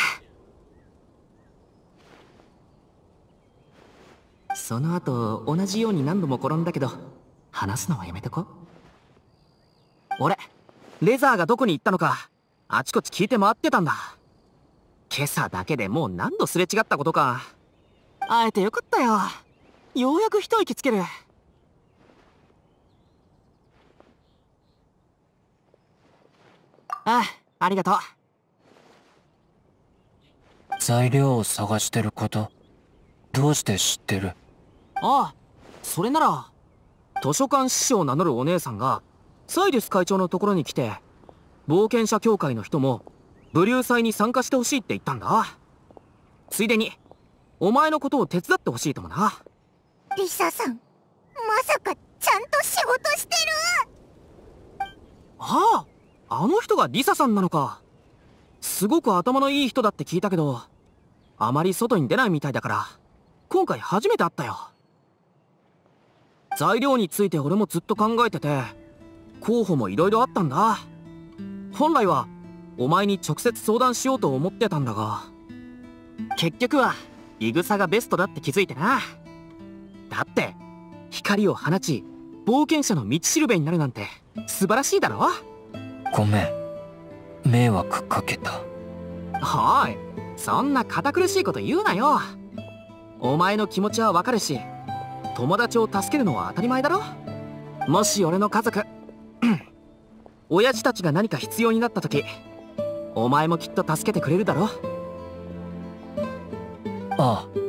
その後同じように何度も転んだけど、話すのはやめとこ。俺、レザーがどこに行ったのかあちこち聞いて回ってたんだ。今朝だけでもう何度すれ違ったことか。会えてよかったよ。ようやく一息つける。ああ、ありがとう。材料を探してること、どうして知ってる？ああ、それなら図書館司書を名乗るお姉さんがサイリュス会長のところに来て、冒険者協会の人も武勇祭に参加してほしいって言ったんだ。ついでにお前のことを手伝ってほしいともな。リサさん、まさかちゃんと仕事してる？ああ、あの人がリサさんなのか。すごく頭のいい人だって聞いたけど、あまり外に出ないみたいだから今回初めて会ったよ。材料について俺もずっと考えてて、候補もいろいろあったんだ。本来はお前に直接相談しようと思ってたんだが、結局はいぐさがベストだって気づいてな。だって光を放ち冒険者の道しるべになるなんて素晴らしいだろ。ごめん、迷惑かけた。はーい、そんな堅苦しいこと言うなよ。お前の気持ちはわかるし、友達を助けるのは当たり前だろ。もし俺の家族親父たちが何か必要になった時、お前もきっと助けてくれるだろ。ああ、ク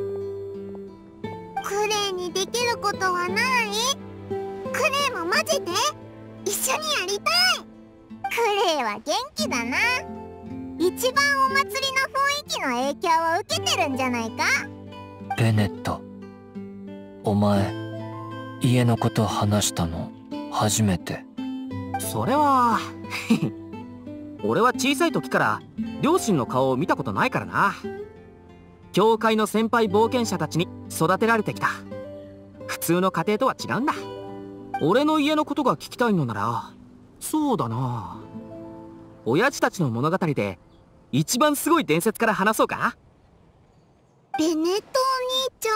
レイにできることはない？クレイもマジで一緒にやりたい。クレイは元気だな。一番お祭りの雰囲気の影響を受けてるんじゃないか。ベネット、お前家のこと話したの初めて？それは俺は小さい時から両親の顔を見たことないからな。教会の先輩冒険者たちに育てられてきた。普通の家庭とは違うんだ。俺の家のことが聞きたいのなら、そうだな、親父たちの物語で一番すごい伝説から話そうか。ベネットお兄ち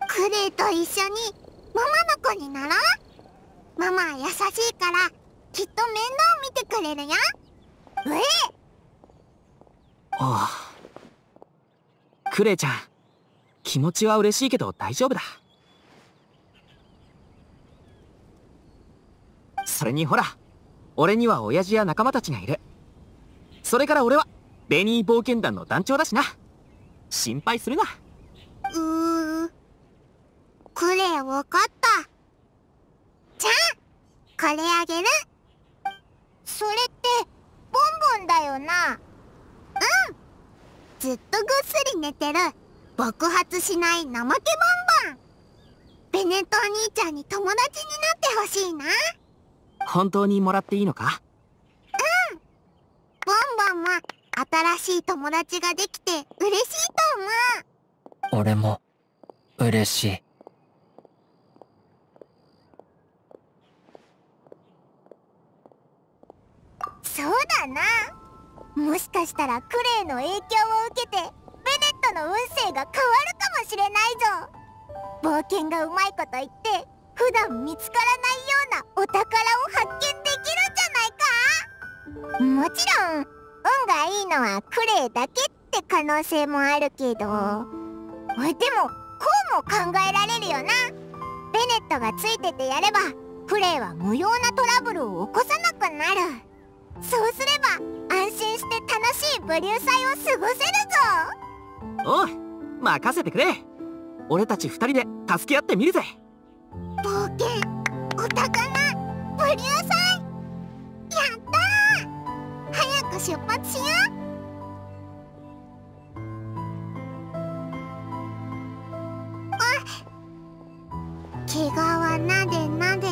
ゃん、クレイと一緒にママの子になろう。ママは優しいからきっと面倒見てくれるよ。うえ。ああ、クレイちゃん、気持ちは嬉しいけど大丈夫だ。それにほら、俺には親父や仲間たちがいる。それから俺はベニー冒険団の団長だしな。心配するな。クレイ、わかった。じゃあこれあげる。それってボンボンだよな。うん、ずっとぐっすり寝てる爆発しない怠けボンボン。ベネットお兄ちゃんに友達になってほしいな。本当にもらっていいのか？うん、ボンボンも新しい友達ができて嬉しいと思う。俺も嬉しい。そうだな、もしかしたらクレイの影響を受けてベネットの運勢が変わるかもしれないぞ。冒険がうまいこと言って普段見つからないようなお宝を発見できるんじゃないか。もちろん運がいいのはクレイだけって可能性もあるけど、でもこうも考えられるよな。ベネットがついててやればクレイは無用なトラブルを起こさなくなる。そうすれば安心して楽しいブリュー祭を過ごせるぞ。おう、任せてくれ。俺たち2人で助け合ってみるぜ。冒険、お宝、ブリュー祭、やったー！早く出発しよう。あっ、毛皮なでなで、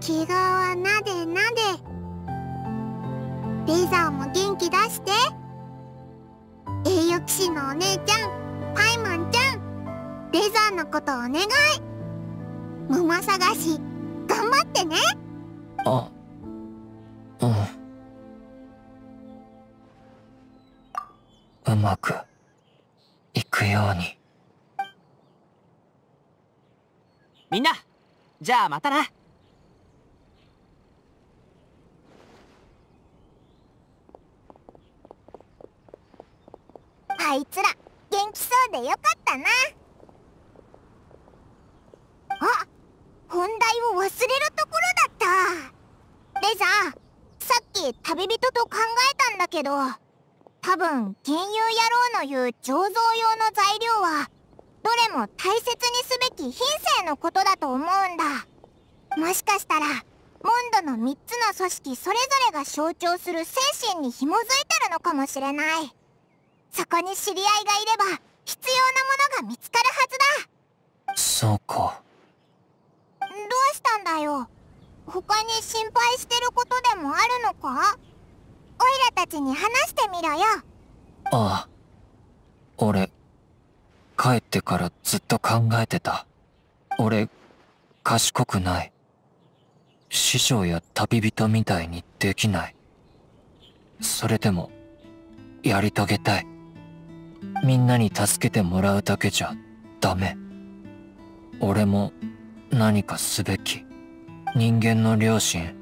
毛皮なでなで、レーザーも元気出して。栄誉騎士のお姉ちゃん、パイマンちゃん、レーザーのことお願い。桃探し頑張ってね。あ、うん、うまくいくように。みんな、じゃあまたな。あいつら元気そうでよかったな。あ、本題を忘れるところだった。レザー、さっき旅人と考えたんだけど、多分幻遊野郎の言う醸造用の材料はどれも大切にすべき品性のことだと思うんだ。もしかしたらモンドの3つの組織それぞれが象徴する精神に紐づいてるのかもしれない。そこに知り合いがいれば必要なものが見つかるはずだ。そうか。どうしたんだよ、他に心配してることでもあるのか？オイラたちに話してみろよ。ああ、俺帰ってからずっと考えてた。俺賢くない、師匠や旅人みたいにできない。それでもやり遂げたい。みんなに助けてもらうだけじゃダメ。俺も何かすべき。人間の良心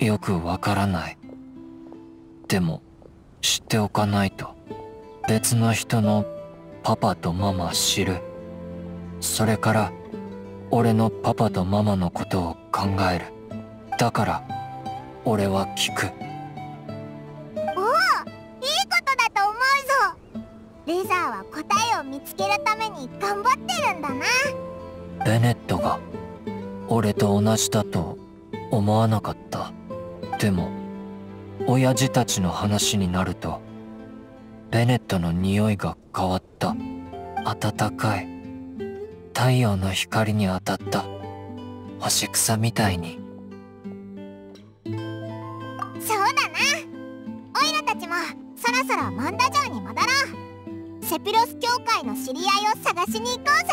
よくわからない。でも知っておかないと別の人のパパとママ知る。それから俺のパパとママのことを考える。だから俺は聞く。レザーは答えを見つけるために頑張ってるんだな。ベネットが俺と同じだと思わなかった。でも親父たちの話になるとベネットの匂いが変わった。暖かい太陽の光に当たった干し草みたいに。そうだな、オイラたちもそろそろモンダ城に戻ろう。セピロス教会の知り合いを探しに行こうぜ。レ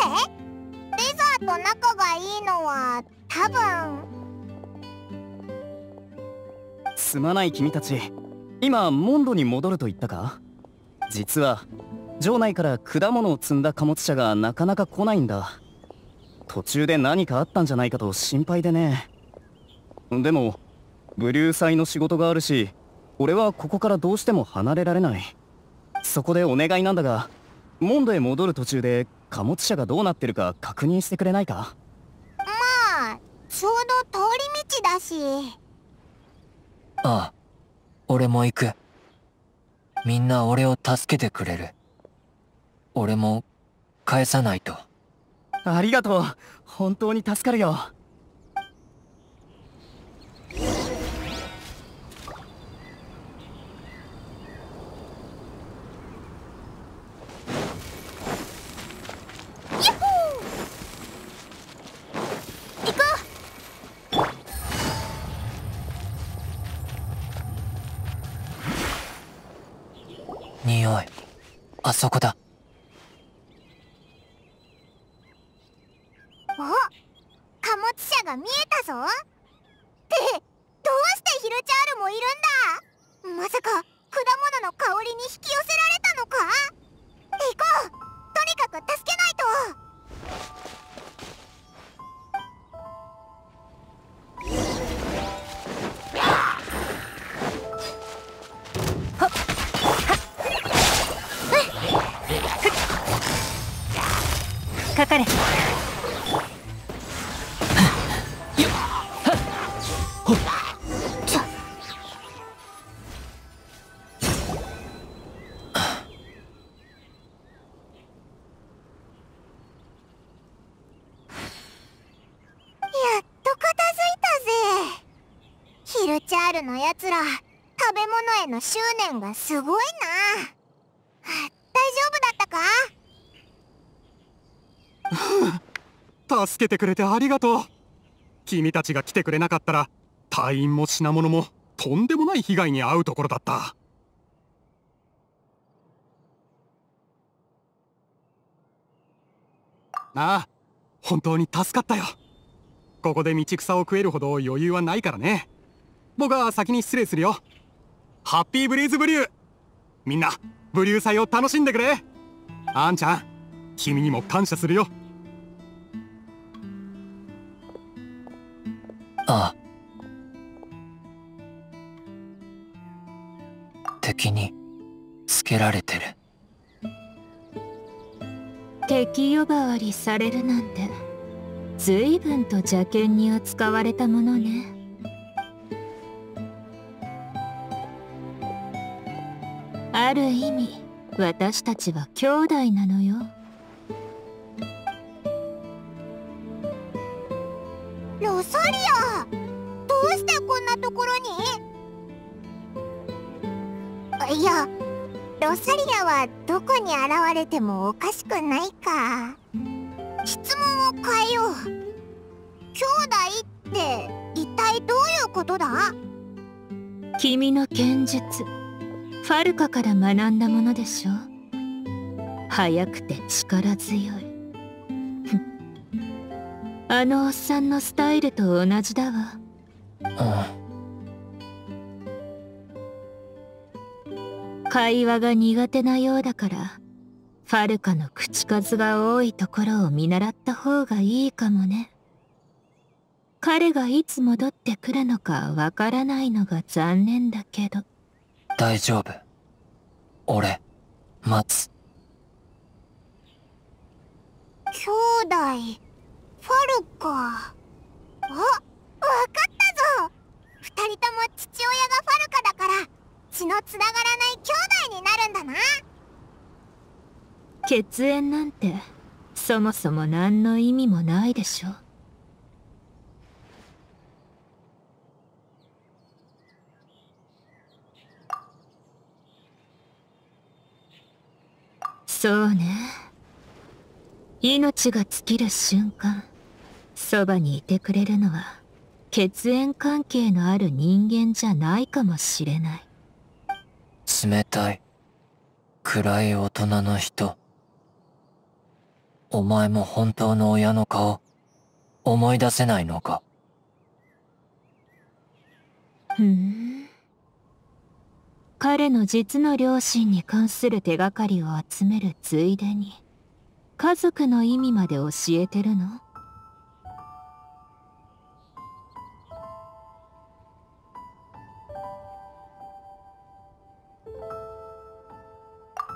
ザーと仲がいいのは多分。すまない君たち、今モンドに戻ると言ったか？実は城内から果物を積んだ貨物車がなかなか来ないんだ。途中で何かあったんじゃないかと心配でね。でもブリュー祭の仕事があるし、俺はここからどうしても離れられない。そこでお願いなんだが、モンドへ戻る途中で貨物車がどうなってるか確認してくれないか？まあちょうど通り道だし。ああ、俺も行く。みんな俺を助けてくれる。俺も返さないと。ありがとう、本当に助かるよ。あそこだ。お、貨物車が見えたぞ。ってどうしてヒルチャールもいるんだ。まさか果物の香りに引き寄せられたのか。行こう、とにかく助けないと。かかれ。のやつら、食べ物への執念がすごいな。大丈夫だったか？助けてくれてありがとう。君たちが来てくれなかったら、隊員も品物もとんでもない被害に遭うところだった。なあ、本当に助かったよ。ここで道草を食えるほど余裕はないからね。僕は先に失礼するよ。ハッピーブリーズブリュー、みんなブリュー祭を楽しんでくれ。あんちゃん、君にも感謝するよ。ああ、敵につけられてる。敵呼ばわりされるなんて、随分と邪険に扱われたものね。ある意味、私たちは兄弟なのよ。ロサリア、どうしてこんなところに？いや、ロサリアはどこに現れてもおかしくないか。質問を変えよう。兄弟って一体どういうことだ？君の剣術、ファルカから学んだものでしょう。早くて力強い。あのおっさんのスタイルと同じだわ。ああ、会話が苦手なようだから、ファルカの口数が多いところを見習った方がいいかもね。彼がいつ戻ってくるのかわからないのが残念だけど。大丈夫。俺、待つ。兄弟、ファルカ。お、わかったぞ。二人とも父親がファルカだから、血のつながらない兄弟になるんだな。血縁なんて、そもそも何の意味もないでしょ。そうね。命が尽きる瞬間、そばにいてくれるのは血縁関係のある人間じゃないかもしれない。冷たい、暗い大人の人。お前も本当の親の顔、思い出せないのか？彼の実の両親に関する手がかりを集めるついでに、家族の意味まで教えてるの？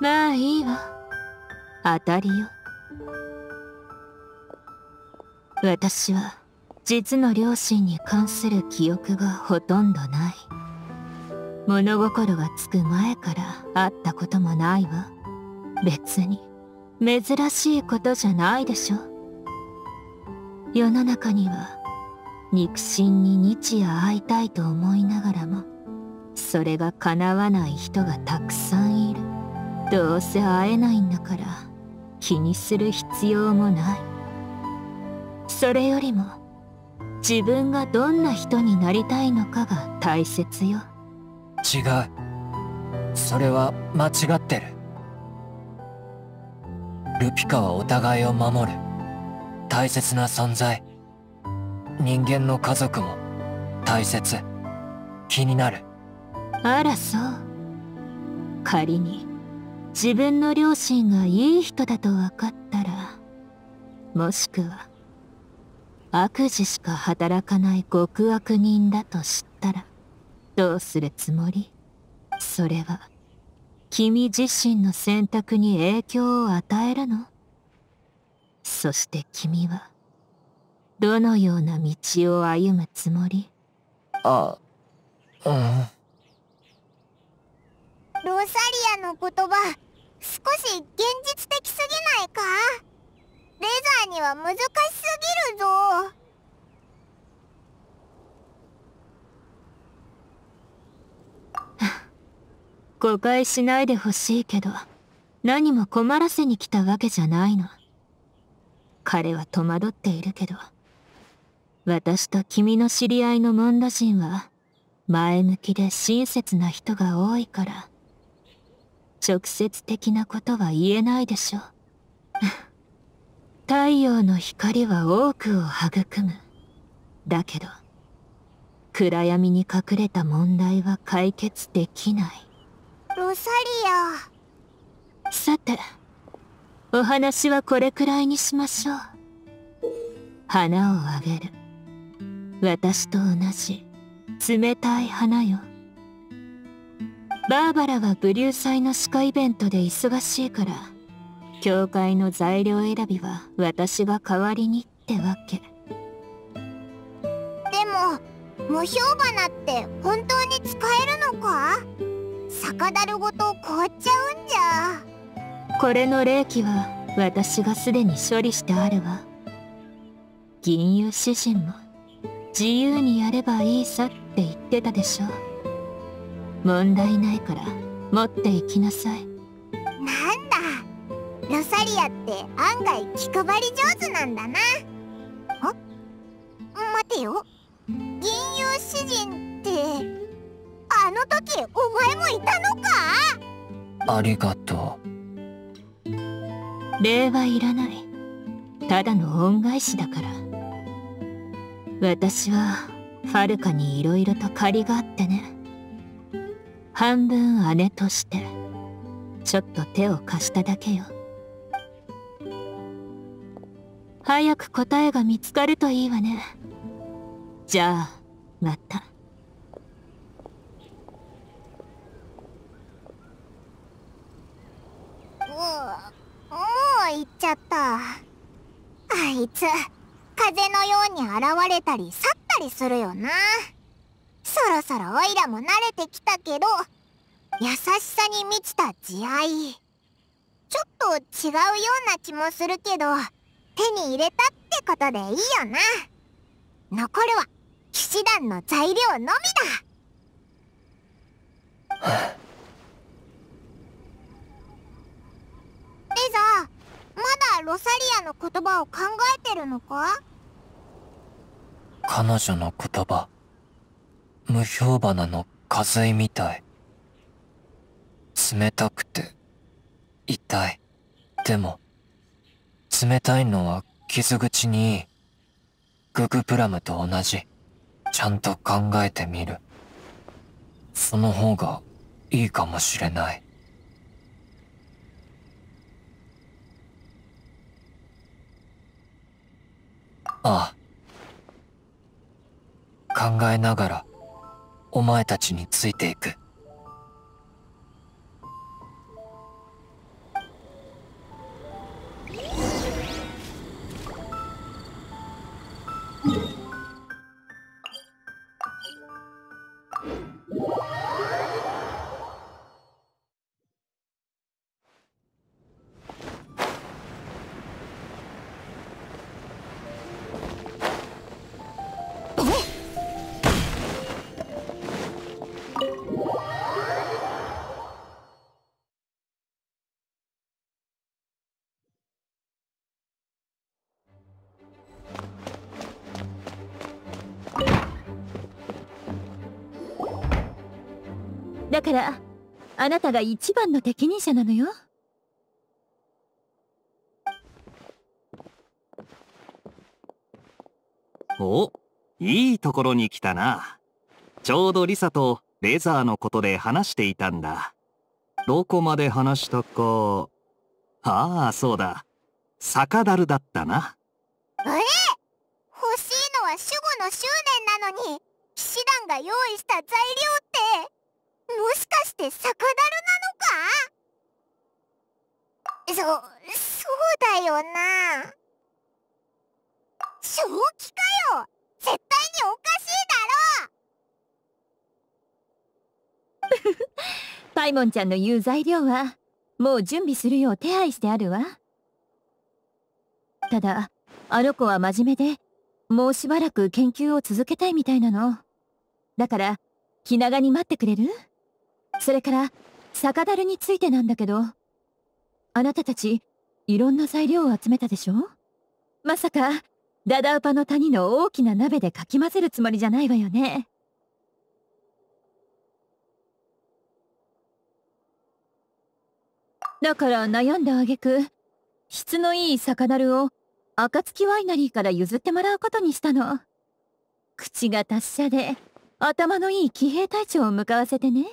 まあいいわ、当たりよ。私は実の両親に関する記憶がほとんどない。物心がつく前から会ったこともないわ。別に珍しいことじゃないでしょ。世の中には肉親に日夜会いたいと思いながらも、それが叶わない人がたくさんいる。どうせ会えないんだから気にする必要もない。それよりも自分がどんな人になりたいのかが大切よ。違う。それは間違ってる。ルピカはお互いを守る大切な存在。人間の家族も大切。気になる。あらそう。仮に自分の両親がいい人だと分かったら、もしくは悪事しか働かない極悪人だと知ったらどうするつもり？それは君自身の選択に影響を与えるの？そして君はどのような道を歩むつもり？あ、うん。ロサリアの言葉、少し現実的すぎないか？レザーには難しすぎるぞ。誤解しないでほしいけど、何も困らせに来たわけじゃないの。彼は戸惑っているけど、私と君の知り合いのモンド人は前向きで親切な人が多いから、直接的なことは言えないでしょ。太陽の光は多くを育む。だけど暗闇に隠れた問題は解決できない。ロサリア。さて、お話はこれくらいにしましょう。花をあげる。私と同じ冷たい花よ。バーバラはブリュー祭の歯科イベントで忙しいから、教会の材料選びは私が代わりにってわけ。でも模様花って本当に使えるのか？酒樽ごと凍っちゃうんじゃ。これの冷気は私がすでに処理してあるわ。吟遊詩人も自由にやればいいさって言ってたでしょ。問題ないから持っていきなさい。なんだ、ロサリアって案外気配り上手なんだな。あ、待てよ。吟遊詩人ってあの時お前もいたのか？ありがとう。礼はいらない。ただの恩返しだから。私はファルカにいろいろと借りがあってね。半分姉としてちょっと手を貸しただけよ。早く答えが見つかるといいわね。じゃあまた。行っちゃった。あいつ風のように現れたり去ったりするよな。そろそろおいらも慣れてきたけど、優しさに満ちた慈愛、ちょっと違うような気もするけど、手に入れたってことでいいよな。残るは騎士団の材料のみだ。レザー、まだロサリアの言葉を考えてるのか？彼女の言葉、無氷花の風みたい。冷たくて痛い。でも冷たいのは傷口にいい。ググプラムと同じ。ちゃんと考えてみる。その方がいいかもしれない。ああ、考えながらお前たちについていく。だからあなたが一番の適任者なのよ。お、いいところに来たな。ちょうどリサとレザーのことで話していたんだ。どこまで話したか。ああ、そうだ。酒樽だったな。ええ、欲しいのは守護の執念なのに、騎士団が用意した材料って、もしかして酒樽なのか？そうだよな。正気かよ！絶対におかしいだろパイモンちゃんの言う材料は、もう準備するよう手配してあるわ。ただ、あの子は真面目で、もうしばらく研究を続けたいみたいなの。だから、気長に待ってくれる？それから、酒樽についてなんだけど、あなたたち、いろんな材料を集めたでしょ？まさか、ダダウパの谷の大きな鍋でかき混ぜるつもりじゃないわよね。だから悩んだ挙句、質のいい酒樽を暁ワイナリーから譲ってもらうことにしたの。口が達者で頭のいい騎兵隊長を向かわせてね。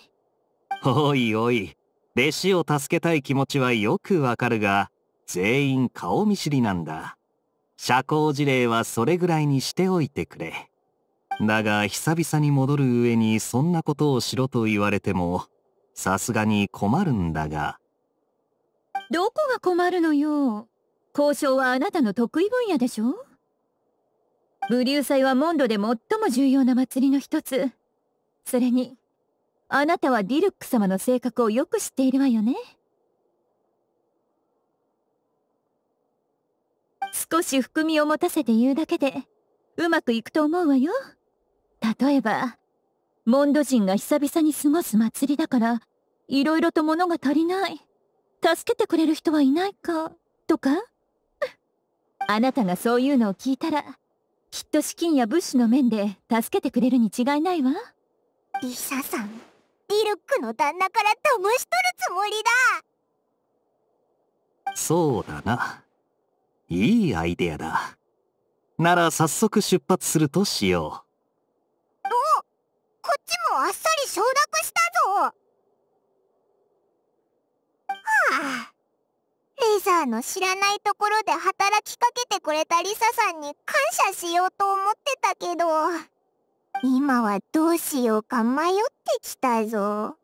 おいおい、弟子を助けたい気持ちはよくわかるが、全員顔見知りなんだ。社交辞令はそれぐらいにしておいてくれ。だが久々に戻る上にそんなことをしろと言われてもさすがに困るんだが。どこが困るのよ。交渉はあなたの得意分野でしょ。武竜祭はモンドで最も重要な祭りの一つ。それに、あなたはディルック様の性格をよく知っているわよね。少し含みを持たせて言うだけで、うまくいくと思うわよ。例えば、モンド人が久々に過ごす祭りだから、いろいろと物が足りない。助けてくれる人はいないか、とか？あなたがそういうのを聞いたら、きっと資金や物資の面で助けてくれるに違いないわ。リサさん、ディルックの旦那から騙し取るつもりだ。そうだな。いいアイデアだ。なら早速出発するとしよう。お、こっちもあっさり承諾したぞ。はあ、レザーの知らないところで働きかけてくれたリサさんに感謝しようと思ってたけど、今はどうしようか迷ってきたぞ。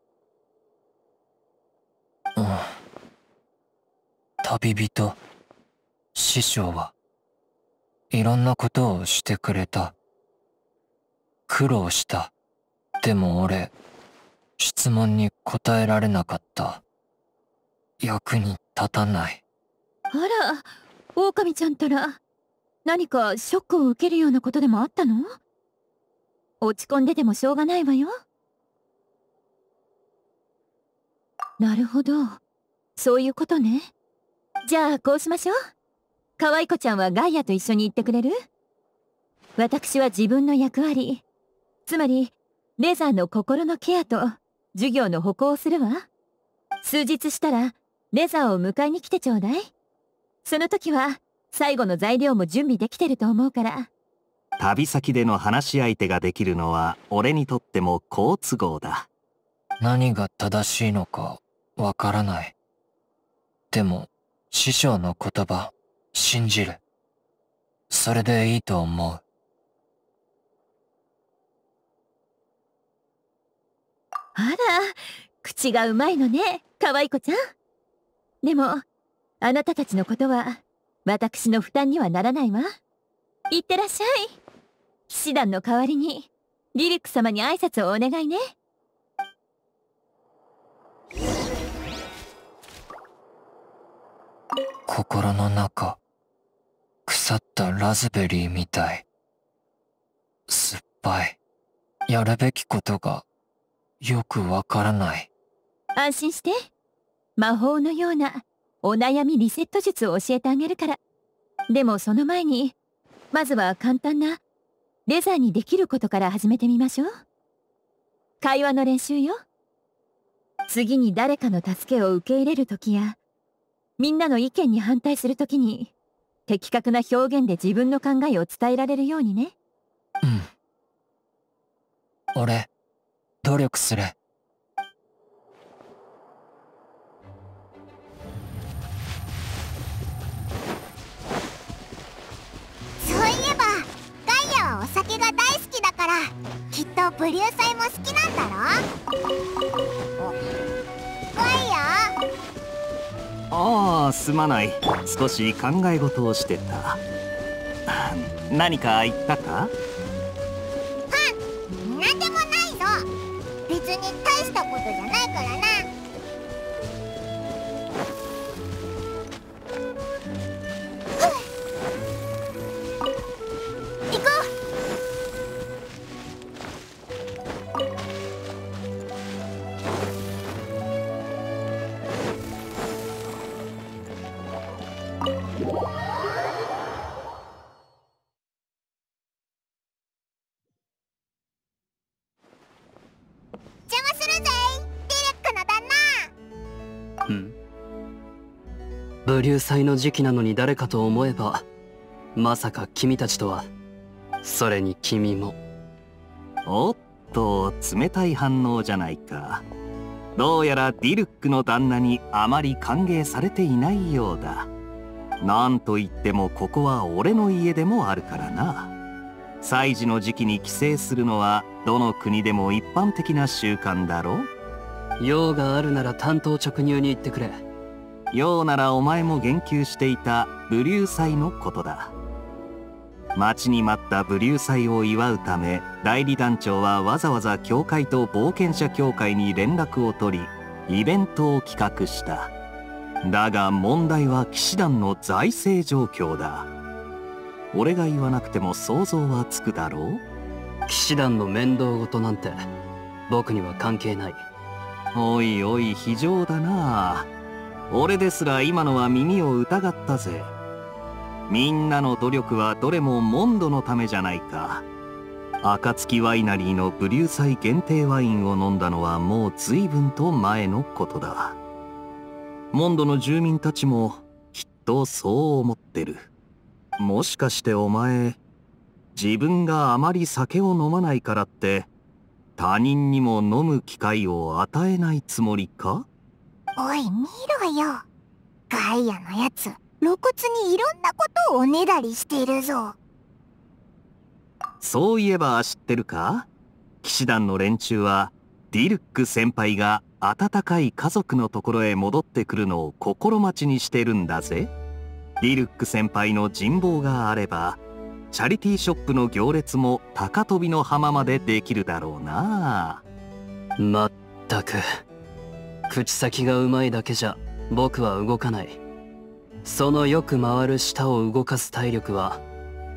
うん。旅人、師匠はいろんなことをしてくれた。苦労した。でも俺、質問に答えられなかった。役に立たない。あら、狼ちゃんたら、何かショックを受けるようなことでもあったの？落ち込んでてもしょうがないわよ。なるほど、そういうことね。じゃあこうしましょう。可愛い子ちゃんはガイアと一緒に行ってくれる？私は自分の役割、つまりレザーの心のケアと授業の歩行をするわ。数日したらレザーを迎えに来てちょうだい。その時は最後の材料も準備できてると思うから。旅先での話し相手ができるのは俺にとっても好都合だ。何が正しいのかわからない。でも師匠の言葉信じる。それでいいと思う。あら、口がうまいのね、可愛い子ちゃん。でもあなたたちのことは私の負担にはならないわ。いってらっしゃい。騎士団の代わりにリリック様に挨拶をお願いね。心の中、腐ったラズベリーみたい。酸っぱい。やるべきことがよくわからない。安心して、魔法のようなお悩みリセット術を教えてあげるから。でもその前に、まずは簡単なレザーにできることから始めてみましょう。会話の練習よ。次に誰かの助けを受け入れる時や、みんなの意見に反対する時に的確な表現で自分の考えを伝えられるようにね。うん。俺、努力する。そういえば、ガイアはお酒が大好きだから、きっとブリュー祭も好きなんだろ？ガイア？ああ、すまない。少し考え事をしてた。何か言ったか？うん、なんでもないぞ。別に大したことじゃないからな。行こう。ブリュー祭の時期なのに誰かと思えば、まさか君たちとは。それに君も。おっと、冷たい反応じゃないか。どうやらディルックの旦那にあまり歓迎されていないようだ。なんといってもここは俺の家でもあるからな。祭事の時期に帰省するのはどの国でも一般的な習慣だろう。用があるなら単刀直入に言ってくれ。用ならお前も言及していたブリュー祭のことだ。待ちに待ったブリュー祭を祝うため、代理団長はわざわざ教会と冒険者協会に連絡を取り、イベントを企画した。だが問題は騎士団の財政状況だ。俺が言わなくても想像はつくだろう。騎士団の面倒事なんて僕には関係ない。おいおい、非情だな。俺ですら今のは耳を疑ったぜ。みんなの努力はどれもモンドのためじゃないか。暁ワイナリーのブリュー祭限定ワインを飲んだのはもう随分と前のことだ。モンドの住民たちもきっとそう思ってる。もしかしてお前、自分があまり酒を飲まないからって他人にも飲む機会を与えないつもりか？おい、見ろよ。ガイアのやつ、露骨にいろんなことをおねだりしてるぞ。そういえば知ってるか？騎士団の連中は、ディルック先輩が温かい家族のところへ戻ってくるのを心待ちにしてるんだぜ。ディルック先輩の人望があれば、チャリティーショップの行列も高飛びの浜までできるだろうな。まったく。口先がうまいだけじゃ僕は動かない。そのよく回る舌を動かす体力は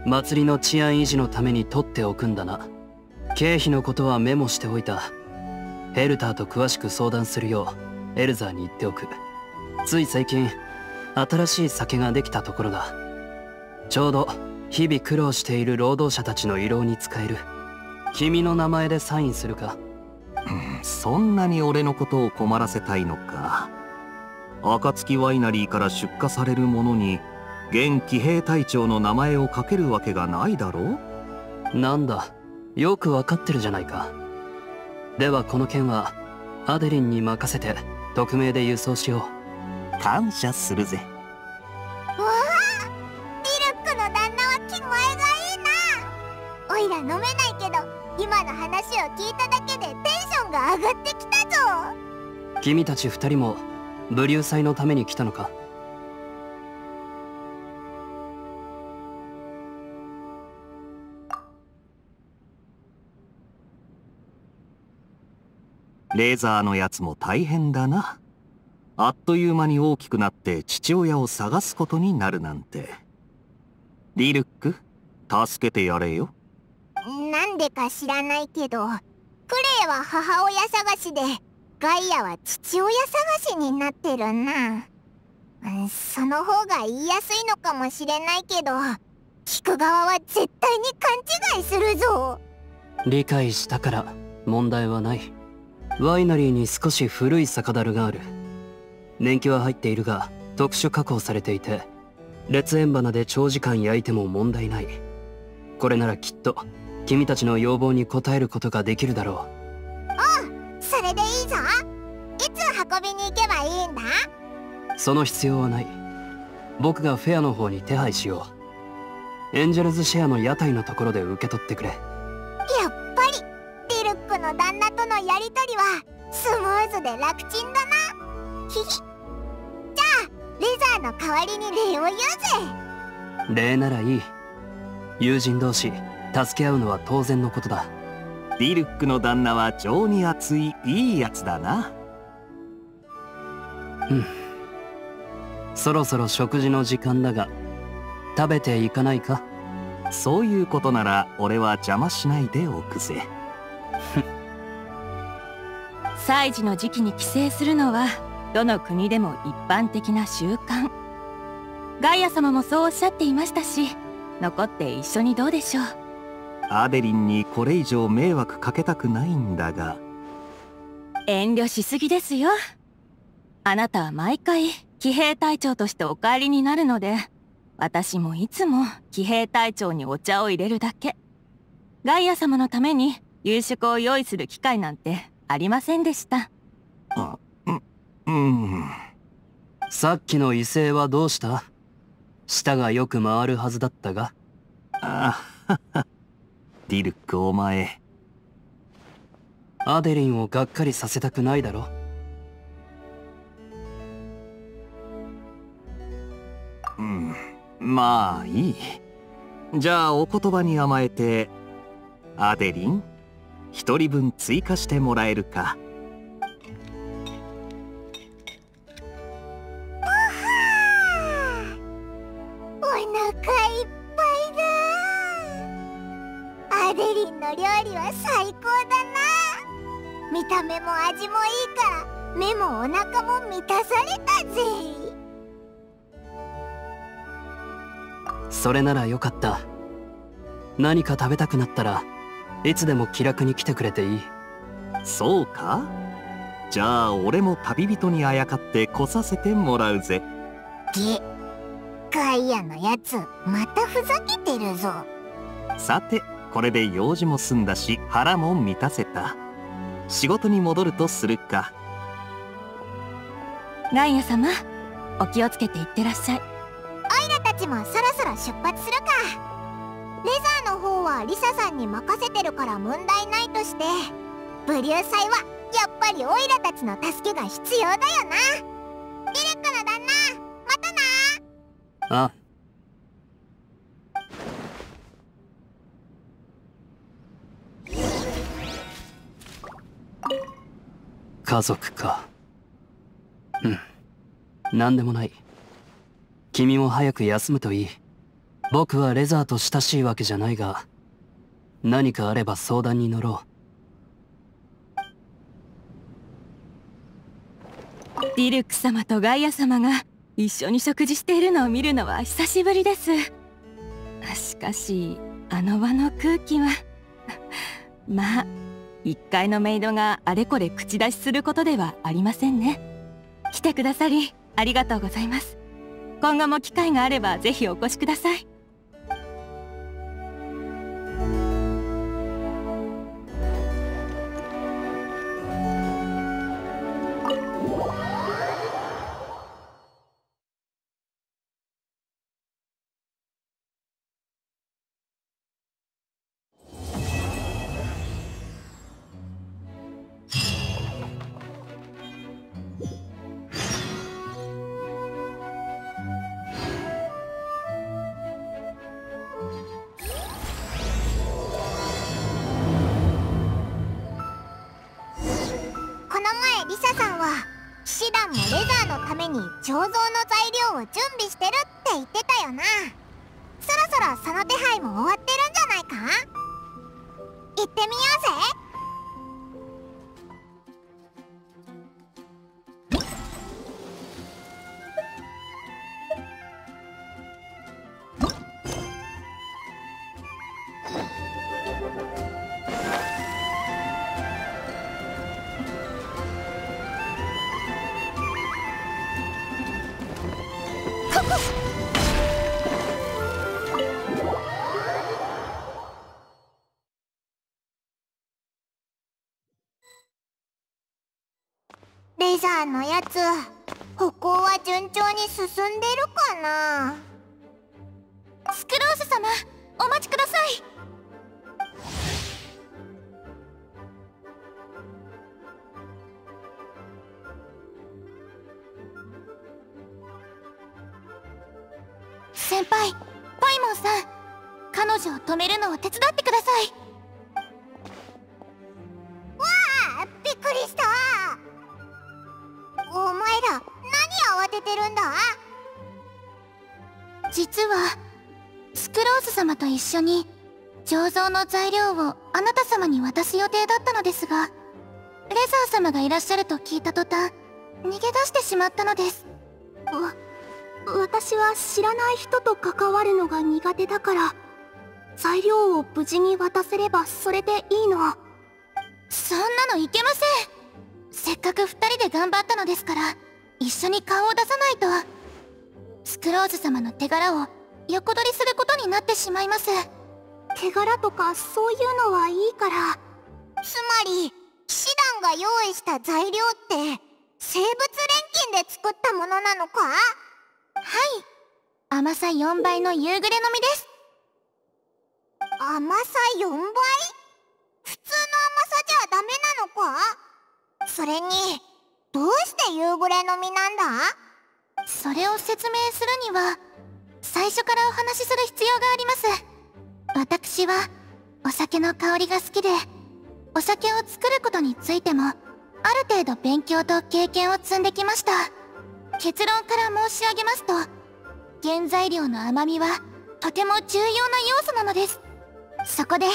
祭りの治安維持のために取っておくんだな。経費のことはメモしておいた。ヘルターと詳しく相談するようエルザーに言っておく。つい最近新しい酒ができたところだ。ちょうど日々苦労している労働者たちの慰労に使える。君の名前でサインするか？そんなに俺のことを困らせたいのか。暁ワイナリーから出荷されるものに現騎兵隊長の名前をかけるわけがないだろう。なんだ、よくわかってるじゃないか。ではこの件はアデリンに任せて匿名で郵送しよう。感謝するぜ。わあ、ディルックの旦那は気前がいいな。おいら飲めないけど今の話を聞いただけでが上がってきたぞ。君たち二人もブリュー祭のために来たのか？レーザーのやつも大変だな。あっという間に大きくなって父親を探すことになるなんて。ディルック、助けてやれよ。なんでか知らないけど、クレイは母親探しで、ガイアは父親探しになってるな。その方が言いやすいのかもしれないけど、聞く側は絶対に勘違いするぞ。理解したから問題はない。ワイナリーに少し古い酒樽がある。年季は入っているが、特殊加工されていて、烈焰花で長時間焼いても問題ない。これならきっと君たちの要望に応えることができるだろう。うん、それでいいぞ。いつ運びに行けばいいんだ？その必要はない。僕がフェアの方に手配しよう。エンジェルズシェアの屋台のところで受け取ってくれ。やっぱりディルックの旦那とのやりとりはスムーズで楽ちんだな。ヒヒ。じゃあレザーの代わりに礼を言うぜ。礼ならいい。友人同士助け合うのは当然のことだ。ディルックの旦那は情に熱いいいやつだな。うん。そろそろ食事の時間だが食べていかないか？そういうことなら俺は邪魔しないでおくぜ。祭事の時期に帰省するのはどの国でも一般的な習慣。ガイア様もそうおっしゃっていましたし、残って一緒にどうでしょう。アデリンにこれ以上迷惑かけたくないんだが。遠慮しすぎですよ。あなたは毎回騎兵隊長としてお帰りになるので、私もいつも騎兵隊長にお茶を入れるだけ。ガイア様のために夕食を用意する機会なんてありませんでした。あ、うん。さっきの異性はどうした？舌がよく回るはずだったが。ああ、ディルックお前。アデリンをがっかりさせたくないだろ。うん、まあいい。じゃあお言葉に甘えて、アデリン、一人分追加してもらえるか。お腹いっぱいだ。アデリンの料理は最高だな。見た目も味もいいから目もお腹も満たされたぜ。それならよかった。何か食べたくなったらいつでも気楽に来てくれていい。そうか。じゃあ俺も旅人にあやかって来させてもらうぜ。げガイアのやつまたふざけてるぞ。さてこれで用事も済んだし腹も満たせた。仕事に戻るとするか。ガイア様お気をつけていってらっしゃい。オイラたちもそろそろ出発するか。レザーの方はリサさんに任せてるから問題ないとして、ブリュー祭はやっぱりオイラたちの助けが必要だよな。ディルックの旦那またな。あ。家族か。うん。なんでもない。君も早く休むといい。僕はレザーと親しいわけじゃないが、何かあれば相談に乗ろう。ディルック様とガイア様が一緒に食事しているのを見るのは久しぶりです。しかしあの場の空気はまあ一階のメイドがあれこれ口出しすることではありませんね。来てくださりありがとうございます。今後も機会があればぜひお越しください。醸造の材料を準備してるって言ってたよな。そろそろその手配も終わってるんじゃないか。行ってみようぜ。レザーのやつ、歩行は順調に進んでるかな。スクロース様、お待ちください。先輩、パイモンさん、彼女を止めるのを手伝ってください。わあ、びっくりした。お前ら、何慌ててるんだ。実はスクロース様と一緒に醸造の材料をあなた様に渡す予定だったのですが、レザー様がいらっしゃると聞いた途端、逃げ出してしまったのです。私は知らない人と関わるのが苦手だから、材料を無事に渡せればそれでいいの。そんなのいけません。せっかく2人で頑張ったのですから、一緒に顔を出さないとスクローズ様の手柄を横取りすることになってしまいます。手柄とかそういうのはいいから。つまり騎士団が用意した材料って生物錬金で作ったものなのか。はい、甘さ4倍の夕暮れの実です。甘さ4倍?普通の甘さじゃダメなのか?それに、どうして夕暮れの実なんだ?それを説明するには、最初からお話しする必要があります。私は、お酒の香りが好きで、お酒を作ることについても、ある程度勉強と経験を積んできました。結論から申し上げますと、原材料の甘みはとても重要な要素なのです。そこで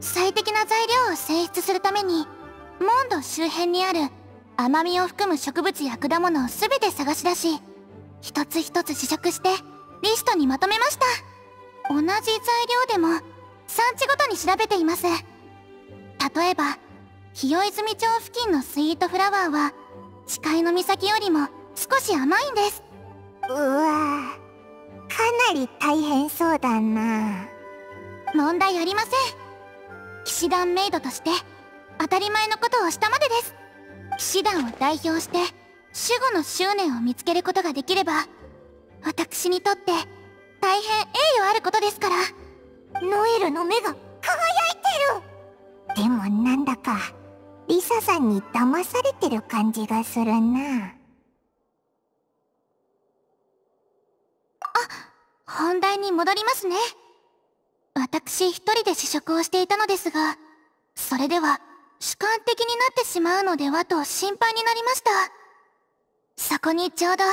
最適な材料を選出するために、モンド周辺にある甘みを含む植物や果物を全て探し出し、一つ一つ試食してリストにまとめました。同じ材料でも産地ごとに調べています。例えば清泉町付近のスイートフラワーは誓いの岬よりも少し甘いんです。うわぁ、かなり大変そうだな。問題ありません。騎士団メイドとして当たり前のことをしたまでです。騎士団を代表して守護の執念を見つけることができれば、私にとって大変栄誉あることですから。ノエルの目が輝いてる。でもなんだかリサさんに騙されてる感じがするな。本題に戻りますね。私一人で試食をしていたのですが、それでは主観的になってしまうのではと心配になりました。そこにちょうど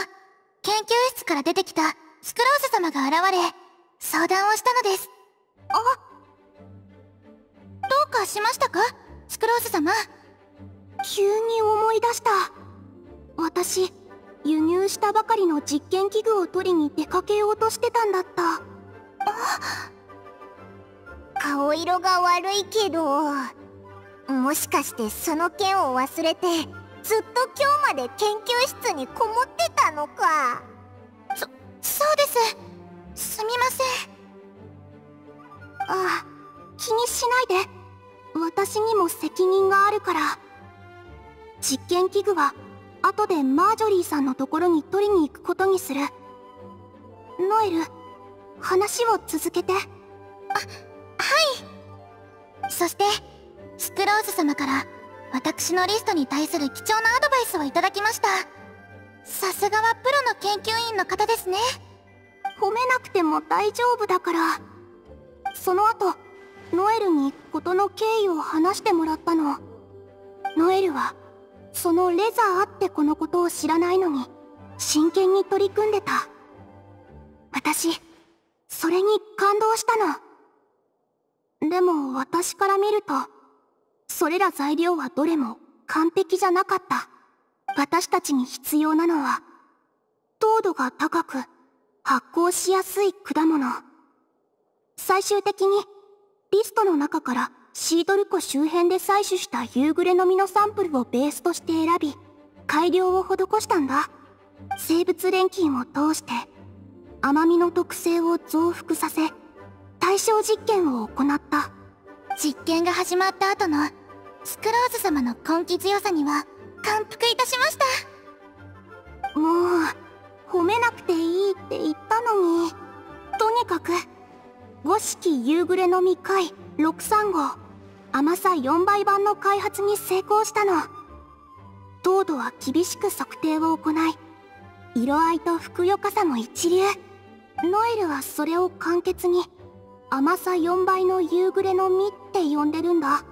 研究室から出てきたスクローズ様が現れ、相談をしたのです。あ、どうかしましたか、スクローズ様。急に思い出した。私、輸入したばかりの実験器具を取りに出かけようとしてたんだった。顔色が悪いけど、もしかしてその件を忘れてずっと今日まで研究室にこもってたのか。そうです。すみません。ああ、気にしないで。私にも責任があるから。実験器具は後でマージョリーさんのところに取りに行くことにする。ノエル、話を続けて。はい。そしてスクローズ様から私のリストに対する貴重なアドバイスをいただきました。さすがはプロの研究員の方ですね。褒めなくても大丈夫だから。その後、ノエルに事の経緯を話してもらったの。ノエルはそのレザーってこのことを知らないのに真剣に取り組んでた。私、それに感動したの。でも私から見ると、それら材料はどれも完璧じゃなかった。私たちに必要なのは糖度が高く発酵しやすい果物。最終的にリストの中からシードル湖周辺で採取した夕暮れの実のサンプルをベースとして選び、改良を施したんだ。生物錬金を通して甘みの特性を増幅させ、対照実験を行った。実験が始まった後のスクローズ様の根気強さには感服いたしました。もう褒めなくていいって言ったのに。とにかく五色夕暮れの未開635甘さ4倍版の開発に成功したの。糖度は厳しく測定を行い、色合いとふくよかさも一流。ノエルはそれを簡潔に甘さ4倍の夕暮れの実って呼んでるんだ。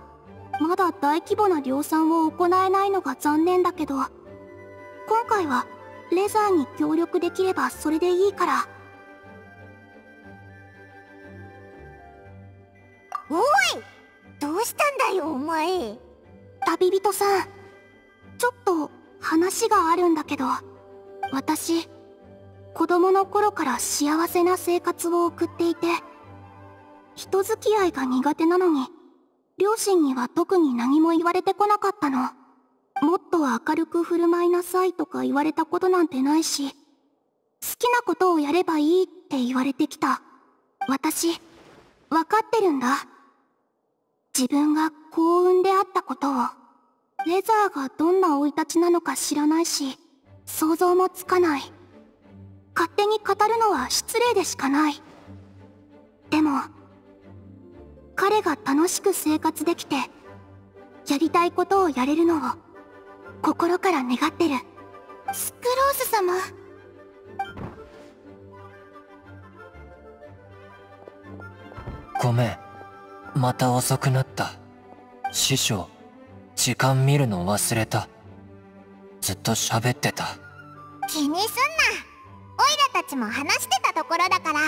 まだ大規模な量産を行えないのが残念だけど、今回はレザーに協力できればそれでいいから。おい、どうしたんだよお前。旅人さん、ちょっと話があるんだけど、私子供の頃から幸せな生活を送っていて、人付き合いが苦手なのに両親には特に何も言われてこなかったの。もっと明るく振る舞いなさいとか言われたことなんてないし、好きなことをやればいいって言われてきた。私、分かってるんだ。自分が幸運であったことを。レザーがどんな生い立ちなのか知らないし、想像もつかない。勝手に語るのは失礼でしかない。でも、彼が楽しく生活できて、やりたいことをやれるのを心から願ってる。スクロース様、ごめん、また遅くなった。師匠、時間見るの忘れた。ずっと喋ってた。気にすんな、オイラたちも話してたところだから。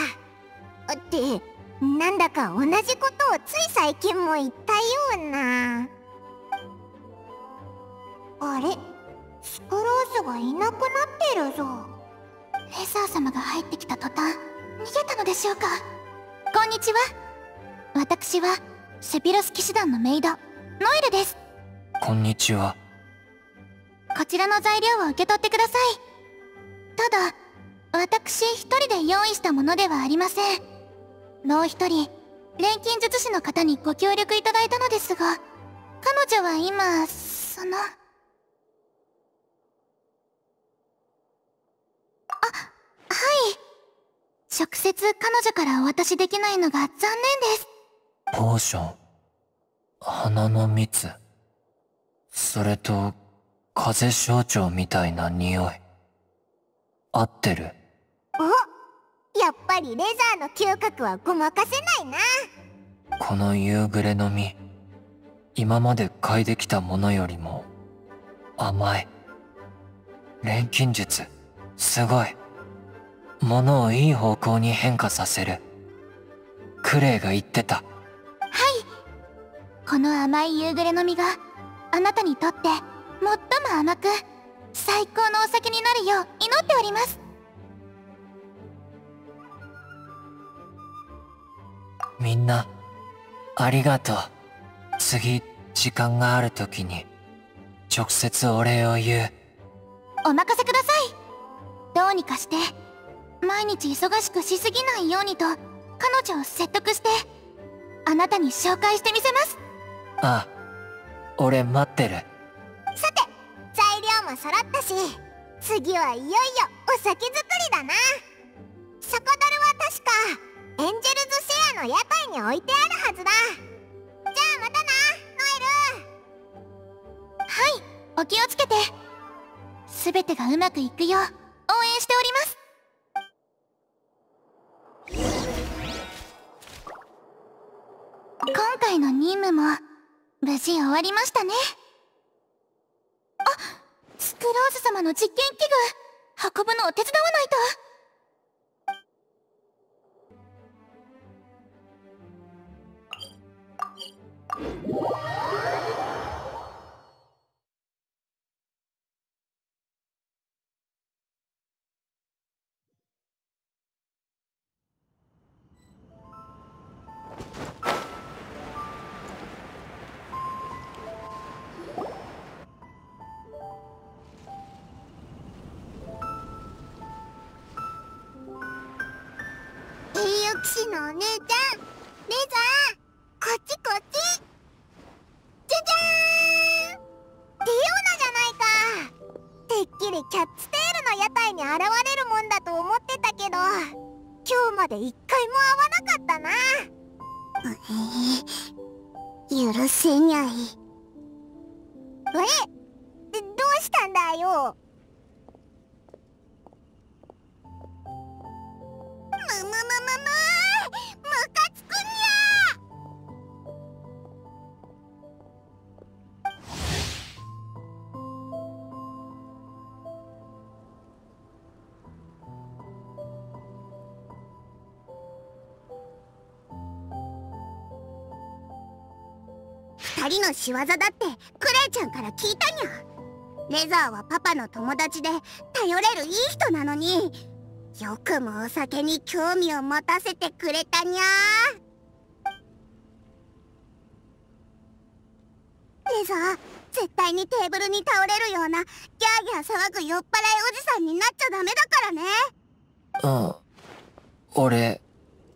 ってなんだか同じことをつい最近も言ったような。あれ、スクロースがいなくなってるぞ。レザー様が入ってきた途端逃げたのでしょうか。こんにちは、私はセピロス騎士団のメイドノエルです。こんにちは。こちらの材料を受け取ってください。ただ私一人で用意したものではありません。もう一人、錬金術師の方にご協力いただいたのですが、彼女は今、あ、はい。直接彼女からお渡しできないのが残念です。ポーション、花の蜜、それと、風象徴みたいな匂い。合ってる？やっぱりレザーの嗅覚はごまかせないな。この夕暮れの実、今まで嗅いできたものよりも甘い。錬金術、すごい。ものをいい方向に変化させる。クレイが言ってた。はい、この甘い夕暮れの実があなたにとって最も甘く最高のお酒になるよう祈っております。みんな、ありがとう。次、時間があるときに、直接お礼を言う。お任せください。どうにかして、毎日忙しくしすぎないようにと、彼女を説得して、あなたに紹介してみせます。ああ、俺待ってる。さて、材料も揃ったし、次はいよいよお酒作りだな。酒樽は確か、エンジェルズシェアの屋台に置いてあるはずだ。じゃあまたな、ノエル。はい、お気をつけて。すべてがうまくいくよう応援しております。今回の任務も無事終わりましたね。あ、スクローズ様の実験器具運ぶのを手伝わないと。栄誉騎士のお姉ちゃん、レザー、こっちこっち。じゃじゃーん、ディオーナじゃないか。で一回も会わなかったな。許せにゃい。どうしたんだよ。むかつくにゃー。2人の仕業だってクレイちゃんから聞いたにゃ。レザーはパパの友達で頼れるいい人なのに、よくもお酒に興味を持たせてくれたにゃー。レザー、絶対にテーブルに倒れるようなギャーギャー騒ぐ酔っ払いおじさんになっちゃダメだからね。俺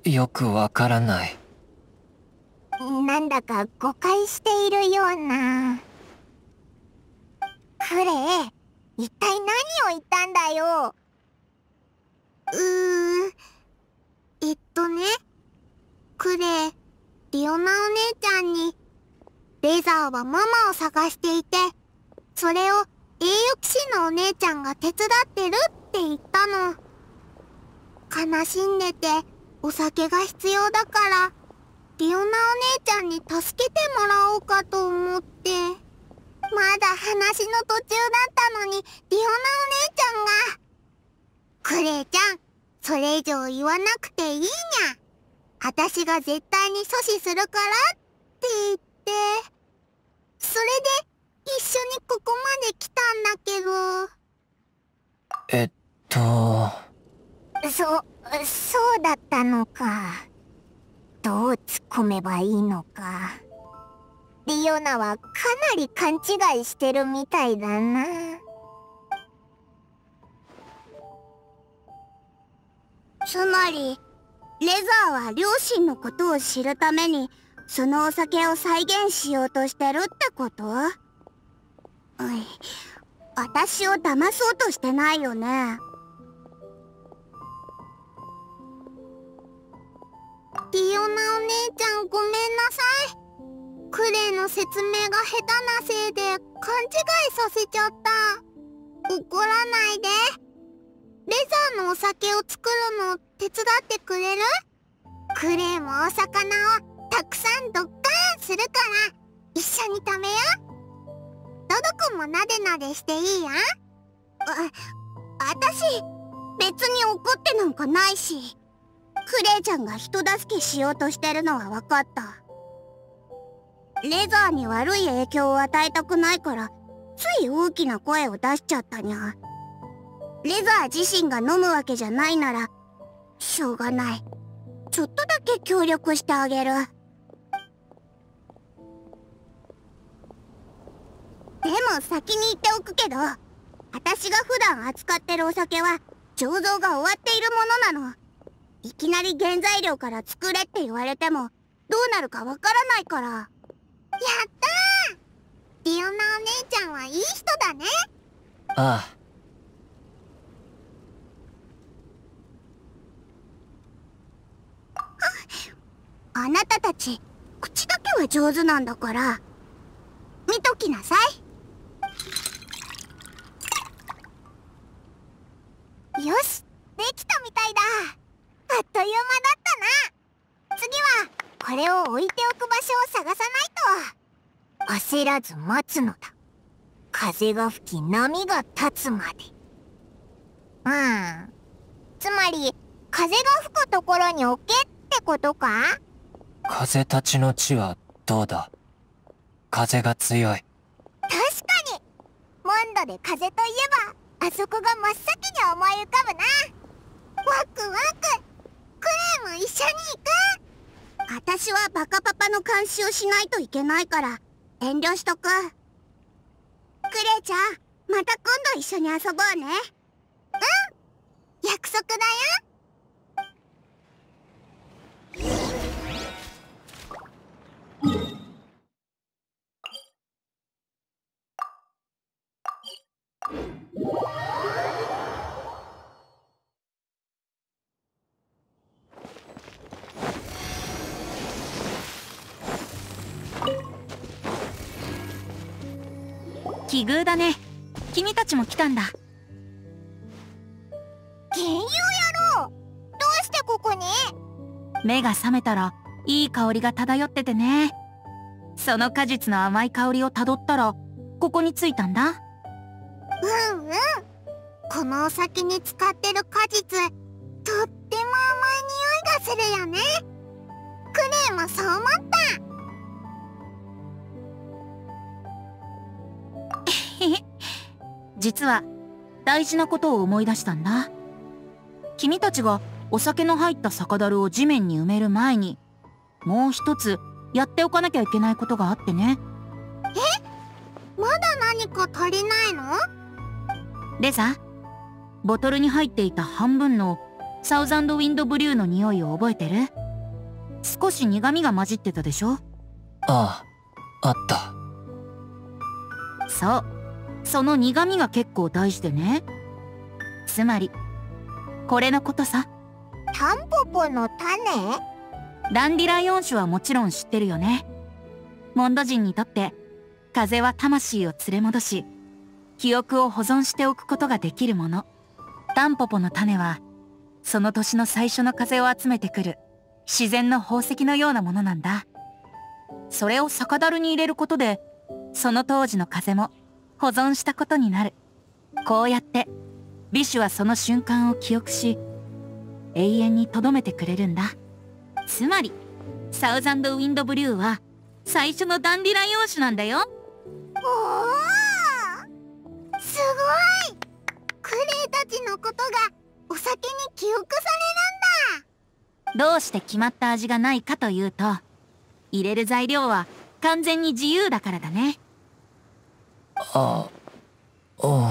よくわからない。なんだか誤解しているような。クレー、一体何を言ったんだよ。クレー、リオナお姉ちゃんに、レザーはママを探していて、それを栄誉騎士のお姉ちゃんが手伝ってるって言ったの。悲しんでてお酒が必要だから、リオナお姉ちゃんに助けてもらおうかと思って。まだ話の途中だったのに、リオナお姉ちゃんが。クレーちゃん、それ以上言わなくていいにゃ。私が絶対に阻止するからって言って、それで一緒にここまで来たんだけど。そうだったのか。どう突っ込めばいいのか。リオナはかなり勘違いしてるみたいだな。つまり、レザーは両親のことを知るために、そのお酒を再現しようとしてるってこと？私を騙そうとしてないよね。ディオナお姉ちゃん、ごめんなさい。クレイの説明が下手なせいで勘違いさせちゃった。怒らないで。レザーのお酒を作るのを手伝ってくれる？クレーもお魚をたくさんドッカーンするから一緒に食べよう。ドド君もなでなでしていいや。私別に怒ってなんかないし、クレーちゃんが人助けしようとしてるのは分かった。レザーに悪い影響を与えたくないからつい大きな声を出しちゃったにゃ。レザー自身が飲むわけじゃないなら、しょうがない。ちょっとだけ協力してあげる。でも先に言っておくけど、私が普段扱ってるお酒は、醸造が終わっているものなの。いきなり原材料から作れって言われても、どうなるかわからないから。やったー！ディオナお姉ちゃんはいい人だね。ああ。あなたたち、口だけは上手なんだから、見ときなさい。よし、できたみたいだ。あっという間だったな。次は、これを置いておく場所を探さないと。焦らず待つのだ。風が吹き、波が立つまで。つまり、風が吹くところに置けってことか？風たちの地はどうだ？風が強い。確かに！モンドで風といえば、あそこが真っ先に思い浮かぶな。ワクワク！クレーも一緒に行く！私はバカパパの監視をしないといけないから、遠慮しとく。クレーちゃん、また今度一緒に遊ぼうね。うん！約束だよ！奇遇だね。君たちも来たんだ。幻遊野郎、どうしてここに？目が覚めたらいい香りが漂っててね。その果実の甘い香りをたどったらここに着いたんだ。うんうん、このお酒に使ってる果実、とっても甘い匂いがするよね。クレイもそう思った。実は大事なことを思い出したんだ。君たちがお酒の入った酒樽を地面に埋める前に、もう一つやっておかなきゃいけないことがあってね。え？まだ何か足りないの？でさ、ボトルに入っていた半分のサウザンドウィンドブリューの匂いを覚えてる？少し苦味が混じってたでしょ？ああ、あった。そう、その苦味が結構大事でね。つまりこれのことさ。タンポポの種？ダンディライオン種はもちろん知ってるよね。モンド人にとって風は魂を連れ戻し、記憶を保存しておくことができるもの。タンポポの種はその年の最初の風を集めてくる自然の宝石のようなものなんだ。それを酒樽に入れることで、その当時の風も保存したことになる。こうやって美酒はその瞬間を記憶し、永遠に留めてくれるんだ。つまりサウザンドウィンドブリューは最初のダンディライオン種なんだよ。おお、すごい。クレイたちのことがお酒に記憶されるんだ。どうして決まった味がないかというと、入れる材料は完全に自由だからだね。あ、うん。どう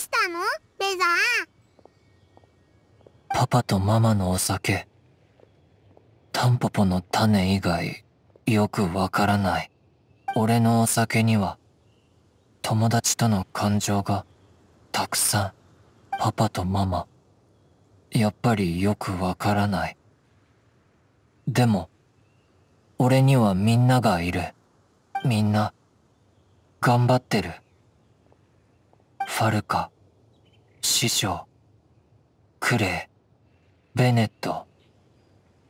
したの、レザー？パパとママのお酒、タンポポの種以外よくわからない。俺のお酒には友達との感情がたくさん。パパとママ、やっぱりよくわからない。でも俺にはみんながいる。みんな頑張ってる。ファルカ、師匠、クレイ、ベネット、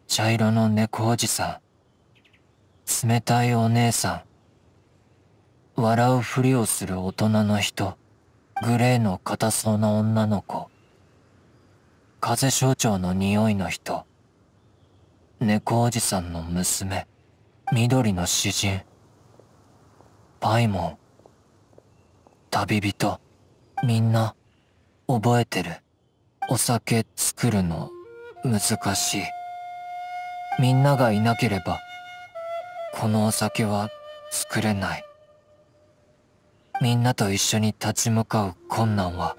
茶色の猫おじさん、冷たいお姉さん、笑うふりをする大人の人、グレーの硬そうな女の子、風象徴の匂いの人、猫おじさんの娘、緑の詩人、パイモン、旅人、みんな覚えてる。お酒作るの難しい。みんながいなければこのお酒は作れない。みんなと一緒に立ち向かう困難は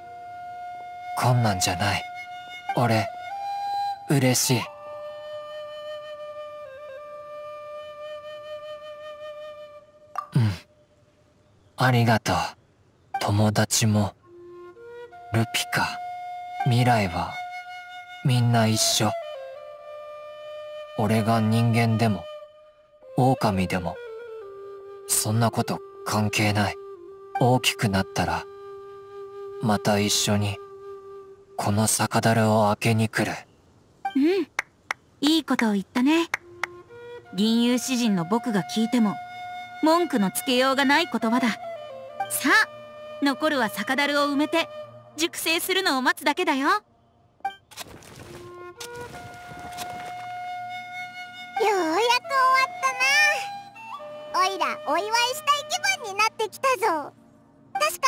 困難じゃない。俺嬉しい。ありがとう。友達も、ルピカ、未来は、みんな一緒。俺が人間でも、狼でも、そんなこと関係ない。大きくなったら、また一緒に、この酒樽を開けに来る。うん、いいことを言ったね。吟遊詩人の僕が聞いても、文句のつけようがない言葉だ。さあ、残るは酒樽を埋めて熟成するのを待つだけだよ。ようやく終わったな。おいらお祝いしたい気分になってきたぞ。確か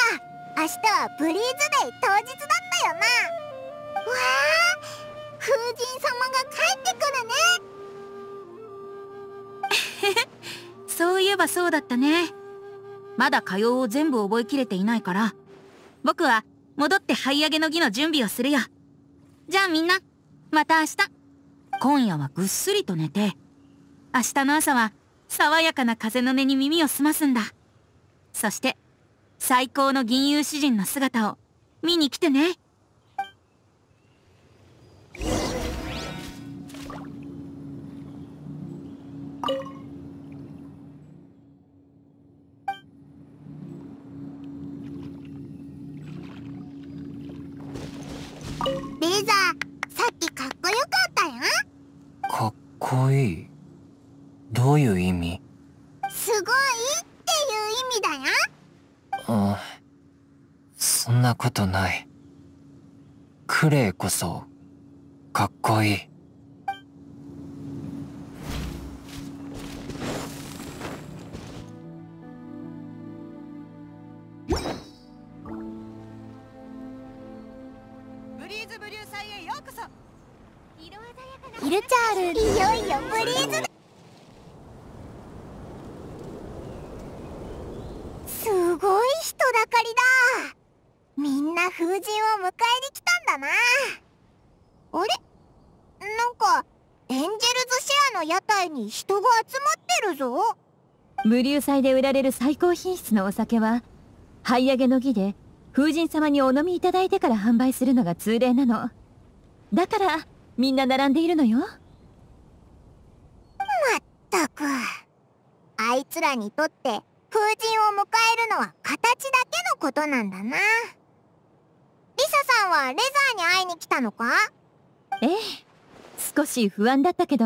明日はブリーズデイ当日だったよな。わあ、風神様が帰ってくるね。そういえばそうだったね。まだ歌謡を全部覚えきれていないから、僕は戻って灰揚げの儀の準備をするよ。じゃあみんな、また明日。今夜はぐっすりと寝て、明日の朝は爽やかな風の音に耳を澄ますんだ。そして最高の吟遊詩人の姿を見に来てね。どういう意味？すごいっていう意味だよ。あ、そんなことない。クレイこそかっこいい。ブリュー祭で売られる最高品質のお酒は、這い上げの儀で風神様にお飲みいただいてから販売するのが通例なの。だからみんな並んでいるのよ。まったく、あいつらにとって風神を迎えるのは形だけのことなんだな。リサさんはレザーに会いに来たのか？ええ、少し不安だったけど、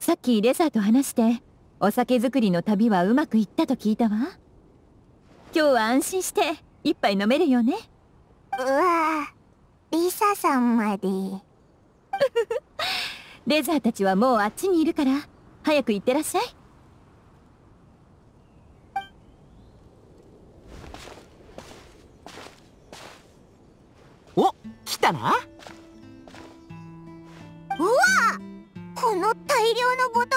さっきレザーと話してお酒作りの旅はうまくいったと聞いたわ。今日は安心して一杯飲めるよね。うわぁ、リサさんまで。レザーたちはもうあっちにいるから、早く行ってらっしゃい。お、来たな。うわぁ、この大量のボト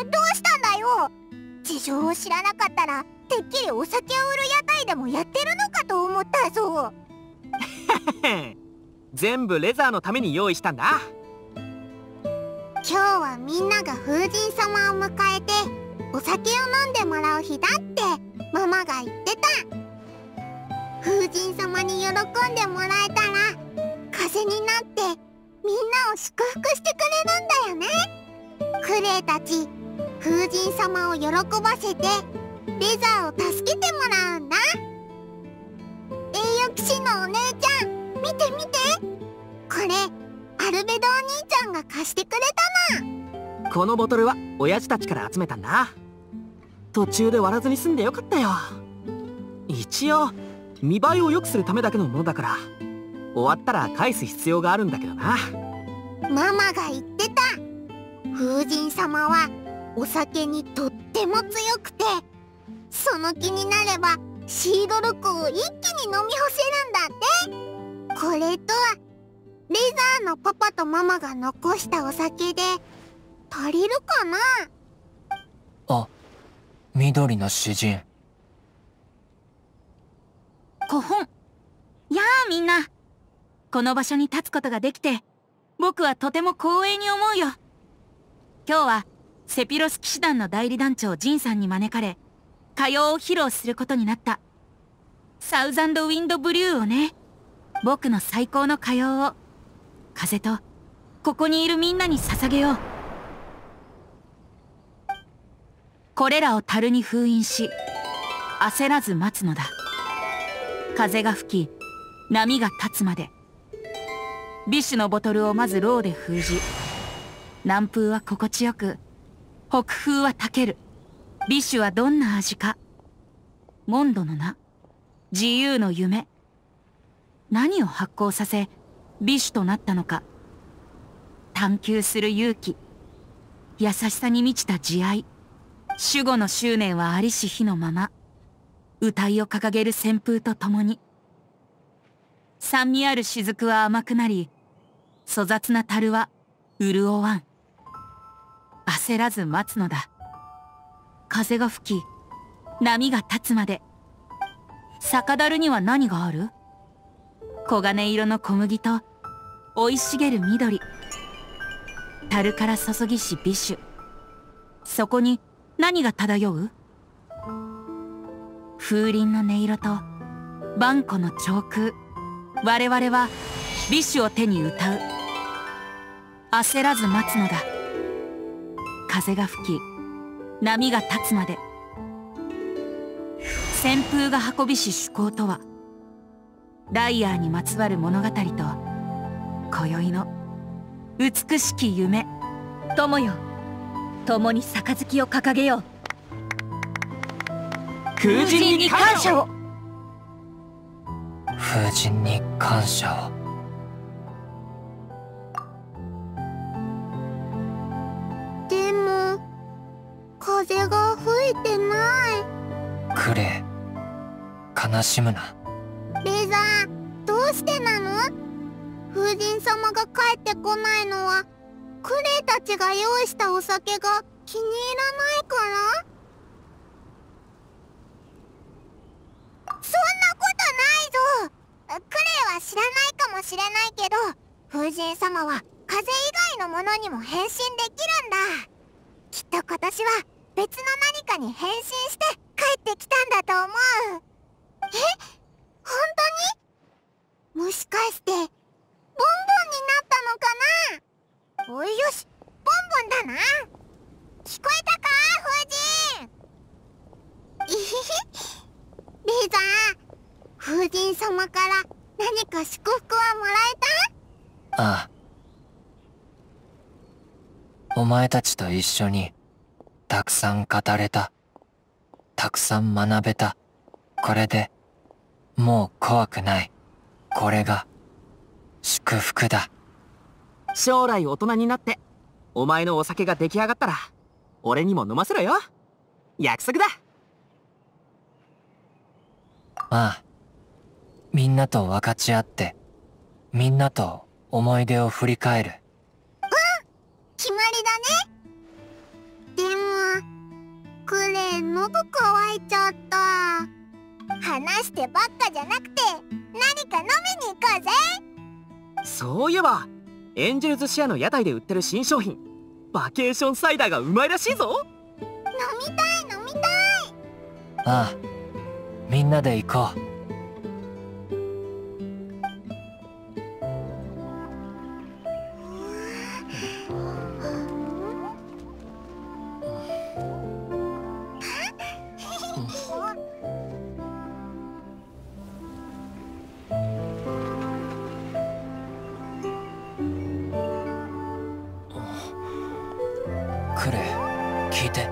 ル、どうしたんだよ。事情を知らなかったら、てっきりお酒を売る屋台でもやってるのかと思ったぞ。全部レザーのために用意したんだ。今日はみんなが風神様を迎えてお酒を飲んでもらう日だってママが言ってた。風神様に喜んでもらえたら風になってみんなを祝福してくれるんだよね。クレイたち風神様を喜ばせてレザーを助けてもらうんだ。栄誉騎士のお姉ちゃん、見て見て、これアルベドお兄ちゃんが貸してくれたな。このボトルは親父たちから集めたんだ。途中で割らずに済んでよかったよ。一応見栄えを良くするためだけのものだから終わったら返す必要があるんだけどな。ママが言ってた。風神様はお酒にとっても強くて、その気になればシードルクを一気に飲み干せるんだって。これとレザーのパパとママが残したお酒で足りるかな。あ、緑の詩人。古本。やあみんな、この場所に立つことができて僕はとても光栄に思うよ。今日はセピロス騎士団の代理団長ジンさんに招かれ歌謡を披露することになった。サウザンドウィンドブリューをね。僕の最高の歌謡を風とここにいるみんなに捧げよう。これらを樽に封印し焦らず待つのだ。風が吹き波が立つまで。ビッシュのボトルをまずローで封じ、南風は心地よく、北風はたける。ビッシュはどんな味か。モンドの名、自由の夢。何を発酵させ、ビッシュとなったのか。探求する勇気。優しさに満ちた慈愛。守護の執念はありし日のまま。歌いを掲げる旋風と共に。酸味ある雫は甘くなり、粗雑な樽は潤わん。焦らず待つのだ。風が吹き波が立つまで。酒樽には何がある？黄金色の小麦と生い茂る緑。樽から注ぎし美酒。そこに何が漂う？風鈴の音色と万古の長空。我々は美酒を手に歌う。焦らず待つのだ。風が吹き波が立つまで。旋風が運びし趣向とは、ライアーにまつわる物語と今宵の美しき夢。友よ、共に杯を掲げよう。風神に感謝を。風神に感謝を。でも風が吹いてない。クレイ、悲しむな。レザー、どうしてなの？風神様が帰ってこないのはクレイたちが用意したお酒が気に入らないから？そんなことないぞ。クレイは知らないかもしれないけど、風神様は風以外のものにも変身できるんだ。きっと今年は別の何かに変身して帰ってきたんだと思う。え、本当に？もしかしてボンボンになったのかな。おい、よし、ボンボンだな。聞こえたか、風神。いひひ。レザー、風神様から何か祝福はもらえた？ああ、お前たちと一緒にたくさん語れた。たくさん学べた。これでもう怖くない。これが祝福だ。将来大人になってお前のお酒が出来上がったら俺にも飲ませろよ。約束だ。まあ、みんなと分かち合って、みんなと思い出を振り返る。うん、決まりだね。でも、クレイ、喉乾いちゃった。話してばっかじゃなくて、何か飲みに行こうぜ。そういえば、エンジェルズシアの屋台で売ってる新商品、バケーションサイダーがうまいらしいぞ。飲みたい、飲みたい。ああ。みんなで行こう。クレイ、聞いて。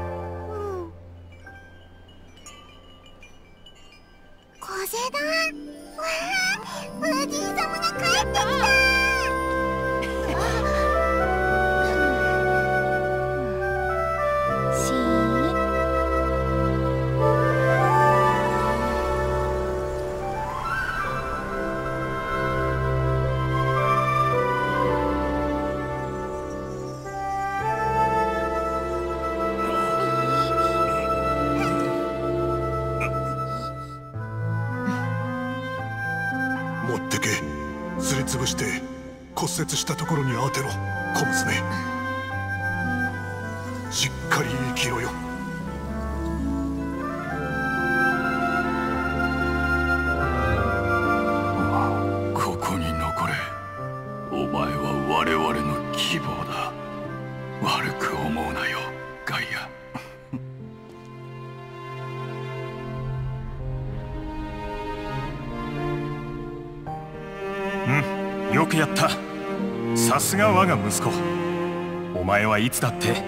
骨折したところに当てろ、小娘。しっかり生きろよ。ここに残れ。お前は我々の希望だ。悪く思うなよ、ガイア。うん、よくやった。さすが我が息子。お前はいつだって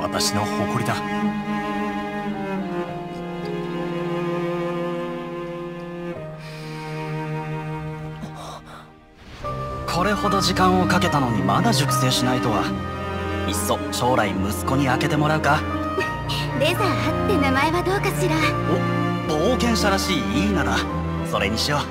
私の誇りだ。これほど時間をかけたのにまだ熟成しないとは。いっそ将来息子に開けてもらうか。レザーって名前はどうかしら。お、冒険者らしいいい名だ。それにしよう。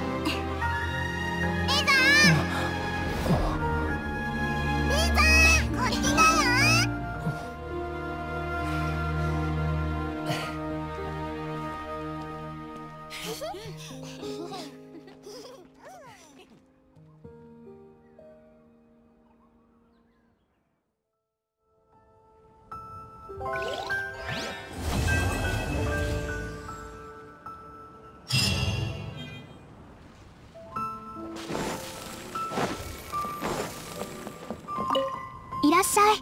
いらっしゃい。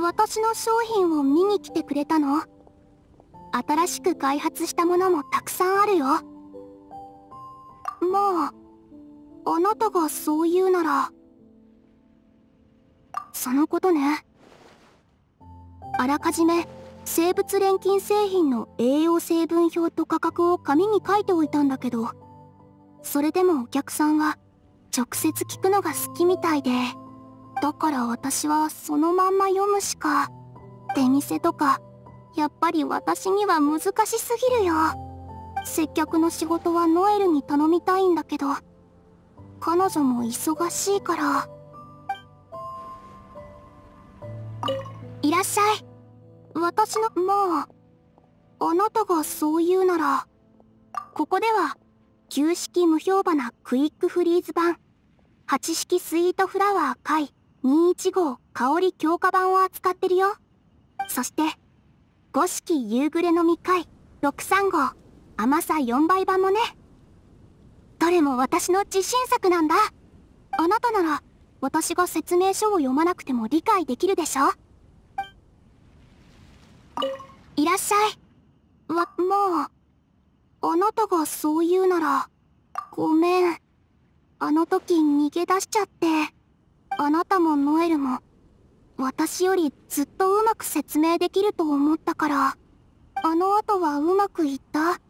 私の商品を見に来てくれたの？新しく開発したものもたくさんあるよ。まあ、あなたがそう言うなら。そのことね。あらかじめ生物錬金製品の栄養成分表と価格を紙に書いておいたんだけど、それでもお客さんは直接聞くのが好きみたいで、だから私はそのまんま読むしか。出店とかやっぱり私には難しすぎるよ。接客の仕事はノエルに頼みたいんだけど、彼女も忙しいから。いらっしゃい。私の、まああなたがそう言うなら、ここでは旧式無表花クイックフリーズ版、8式スイートフラワー回215号香り強化版を扱ってるよ。そして5式夕暮れの未開63号甘さ4倍版もね。どれも私の自信作なんだ。あなたなら私が説明書を読まなくても理解できるでしょ。いらっしゃい。まああなたがそう言うなら、ごめん。あの時逃げ出しちゃって、あなたもノエルも私よりずっとうまく説明できると思ったから。あの後はうまくいった？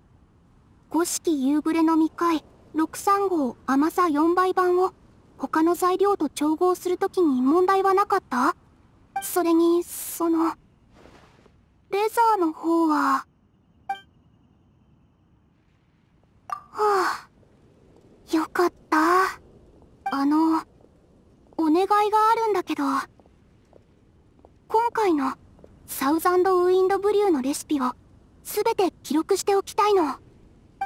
五式夕暮れの未開63号甘さ4倍版を他の材料と調合するときに問題はなかった？それにそのレザーの方は。はあ、よかった。お願いがあるんだけど、今回のサウザンドウィンドブリューのレシピを全て記録しておきたいの。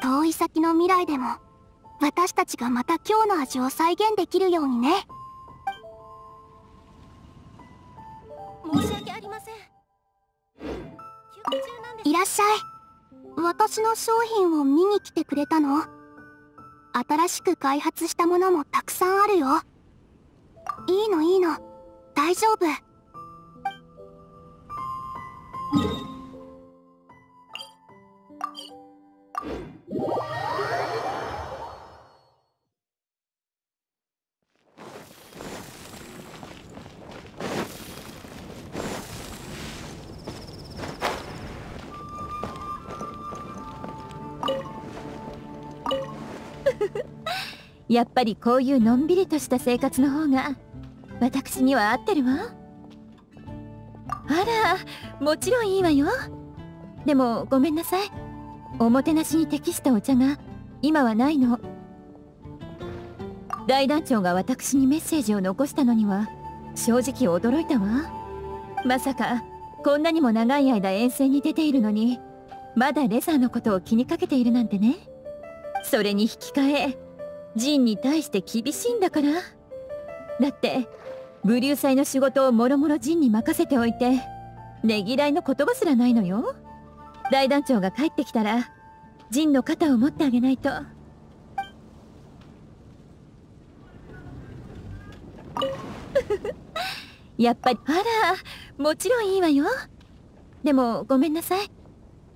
遠い先の未来でも私たちがまた今日の味を再現できるようにね。申し訳ありません。いらっしゃい。私の商品を見に来てくれたの？新しく開発したものもたくさんあるよ。いいのいいの、大丈夫。やっぱりこういうのんびりとした生活の方が私には合ってるわ。あら、もちろんいいわよ。でもごめんなさい、おもてなしに適したお茶が今はないの。大団長が私にメッセージを残したのには正直驚いたわ。まさかこんなにも長い間遠征に出ているのにまだレザーのことを気にかけているなんてね。それに引き換えジンに対して厳しいんだから。だってブリュー祭の仕事をもろもろジンに任せておいてねぎらいの言葉すらないのよ。大団長が帰ってきたらジンの肩を持ってあげないと。やっぱり。あら、もちろんいいわよ。でもごめんなさい、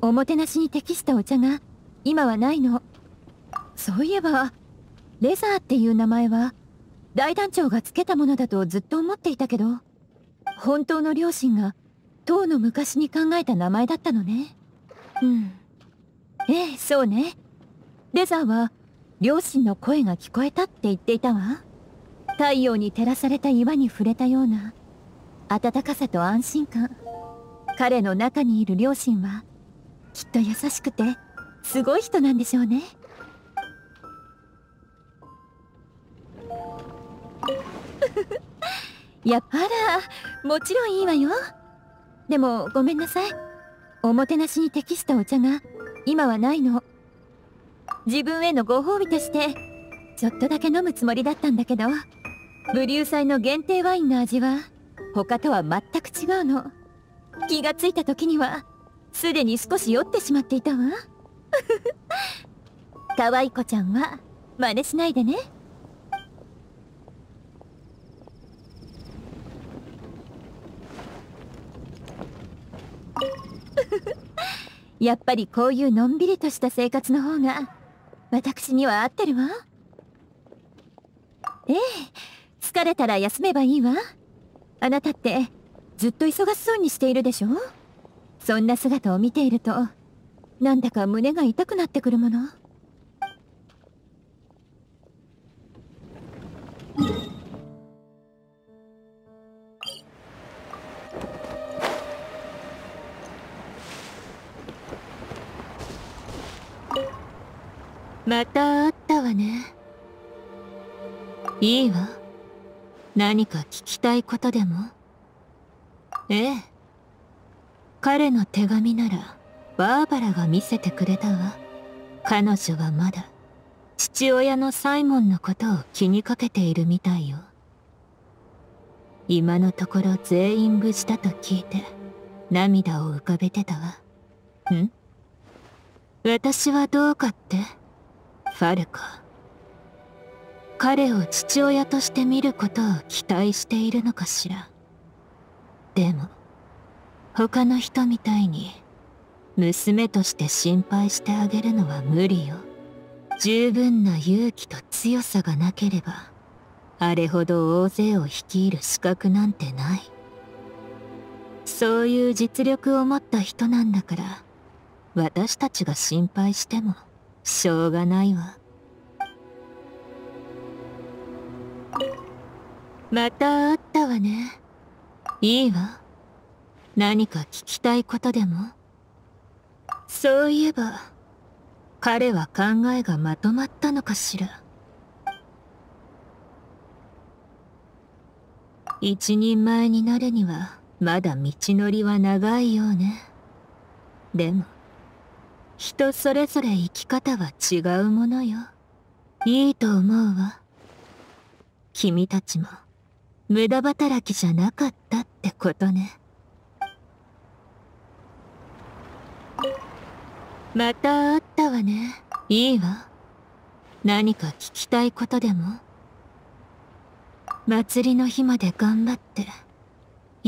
おもてなしに適したお茶が今はないの。そういえばレザーっていう名前は大団長がつけたものだとずっと思っていたけど、本当の両親がとうの昔に考えた名前だったのね。うん、ええ、そうね。レザーは両親の声が聞こえたって言っていたわ。太陽に照らされた岩に触れたような温かさと安心感。彼の中にいる両親はきっと優しくてすごい人なんでしょうね。やっぱ。あら、もちろんいいわよ。でもごめんなさい、おもてなしに適したお茶が今はないの。自分へのご褒美としてちょっとだけ飲むつもりだったんだけど、ブリュー祭の限定ワインの味は他とは全く違うの。気がついた時にはすでに少し酔ってしまっていたわ。可愛い子ちゃんは真似しないでね。やっぱりこういうのんびりとした生活の方が私には合ってるわ。ええ、疲れたら休めばいいわ。あなたってずっと忙しそうにしているでしょ。そんな姿を見ているとなんだか胸が痛くなってくるもの。また会ったわね。いいわ。何か聞きたいことでも。ええ、彼の手紙ならバーバラが見せてくれたわ。彼女はまだ父親のサイモンのことを気にかけているみたいよ。今のところ全員無事だと聞いて涙を浮かべてたわ。ん？私はどうかって？ファルコ、彼を父親として見ることを期待しているのかしら。でも他の人みたいに娘として心配してあげるのは無理よ。十分な勇気と強さがなければあれほど大勢を率いる資格なんてない。そういう実力を持った人なんだから、私たちが心配してもしょうがないわ。また会ったわね。いいわ。何か聞きたいことでも。そういえば彼は考えがまとまったのかしら。一人前になるにはまだ道のりは長いようね。でも人それぞれ生き方は違うものよ。いいと思うわ。君たちも無駄働きじゃなかったってことね。また会ったわね。いいわ。何か聞きたいことでも。祭りの日まで頑張って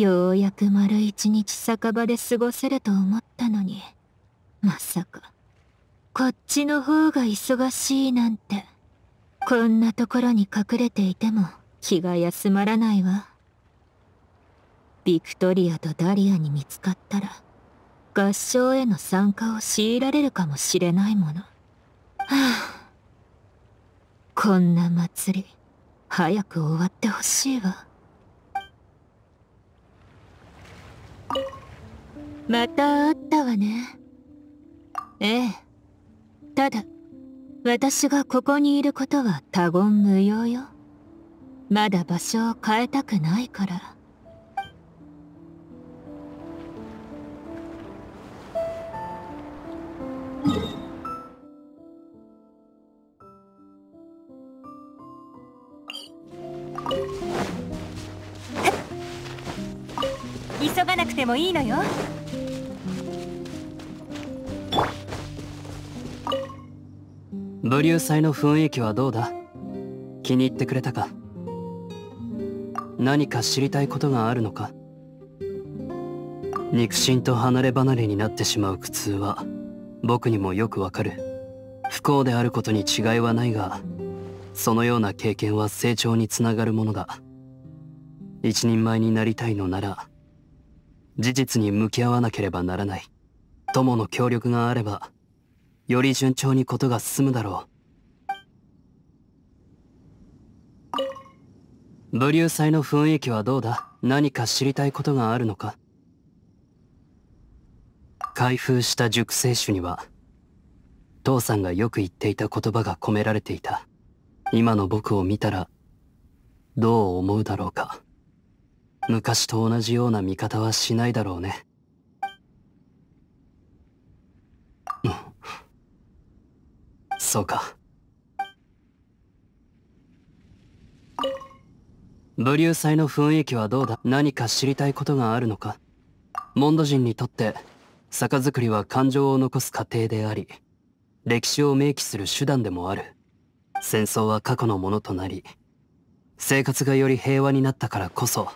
ようやく丸一日酒場で過ごせると思ったのに、まさかこっちの方が忙しいなんて。こんなところに隠れていても気が休まらないわ。ビクトリアとダリアに見つかったら合唱への参加を強いられるかもしれないもの。はあ、こんな祭り早く終わってほしいわ。また会ったわね。ええ、ただ私がここにいることは他言無用よ。まだ場所を変えたくないから。急がなくてもいいのよ。武竜祭の雰囲気はどうだ？気に入ってくれたか？何か知りたいことがあるのか？肉親と離れ離れになってしまう苦痛は僕にもよくわかる。不幸であることに違いはないが、そのような経験は成長につながるものだ。一人前になりたいのなら事実に向き合わなければならない。友の協力があればより順調にことが進むだろう。武竜祭の雰囲気はどうだ？何か知りたいことがあるのか？開封した熟成酒には父さんがよく言っていた言葉が込められていた。今の僕を見たらどう思うだろうか。昔と同じような見方はしないだろうね。そうか。武竜祭の雰囲気はどうだ？何か知りたいことがあるのか？モンド人にとって酒造りは感情を残す過程であり、歴史を明記する手段でもある。戦争は過去のものとなり、生活がより平和になったからこそ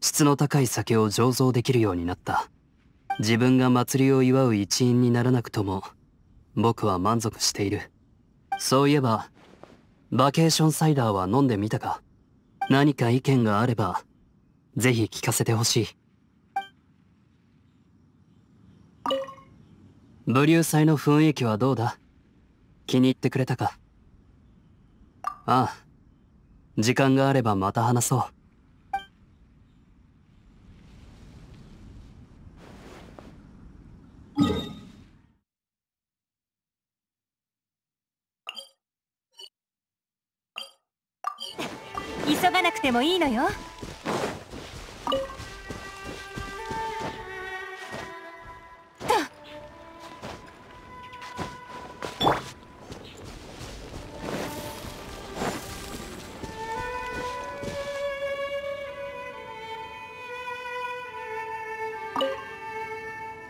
質の高い酒を醸造できるようになった。自分が祭りを祝う一員にならなくとも僕は満足している。そういえばバケーションサイダーは飲んでみたか？何か意見があればぜひ聞かせてほしい。武竜祭の雰囲気はどうだ？気に入ってくれたか？ああ、時間があればまた話そう。急がなくてもいいのよ。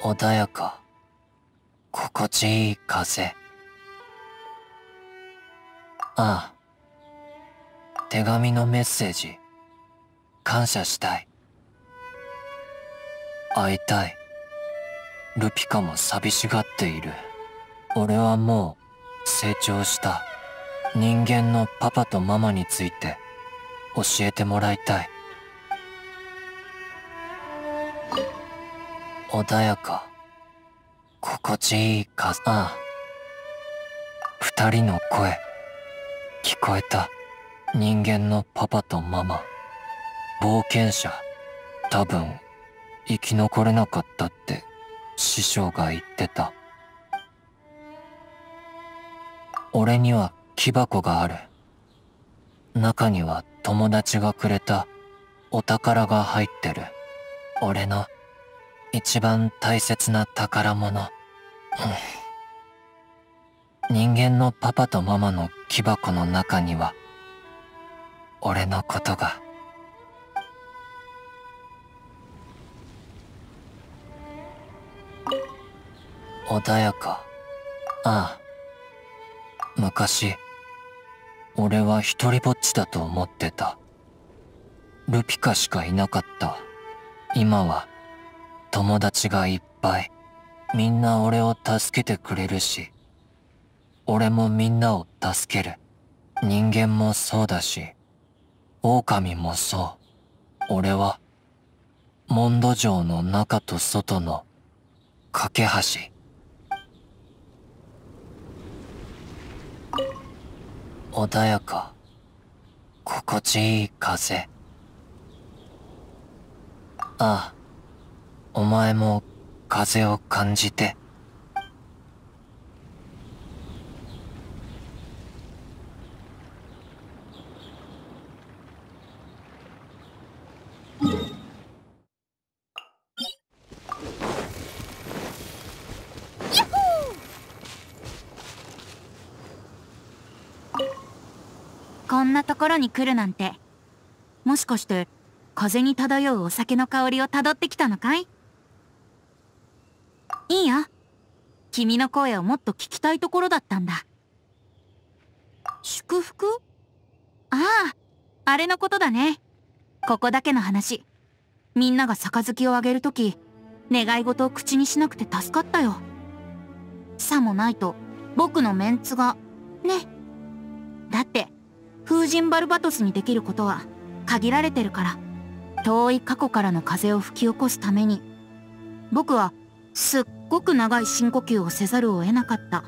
穏やか、心地いい風。ああ、手紙のメッセージ。感謝したい。会いたい。ルピカも寂しがっている。俺はもう成長した。人間のパパとママについて教えてもらいたい。穏やか、心地いい風。ああ、二人の声聞こえた。人間のパパとママ。冒険者、多分生き残れなかったって師匠が言ってた。俺には木箱がある。中には友達がくれたお宝が入ってる。俺の一番大切な宝物。人間のパパとママの木箱の中には俺のことが。穏やか。ああ、昔俺は一人ぼっちだと思ってた。ルピカしかいなかった。今は友達がいっぱい。みんな俺を助けてくれるし、俺もみんなを助ける。人間もそうだし、狼もそう。俺は、モンド城の中と外の、架け橋。穏やか、心地いい風。ああ、お前も風を感じて。こんなところに来るなんて、もしかして風に漂うお酒の香りをたどってきたのかい？いいよ。君の声をもっと聞きたいところだったんだ。祝福？ああ、あれのことだね。ここだけの話。みんなが杯をあげるとき、願い事を口にしなくて助かったよ。さもないと、僕のメンツが、ね。だって、風神バルバトスにできることは限られてるから、遠い過去からの風を吹き起こすために、僕は、すっごく長い深呼吸をせざるを得なかった。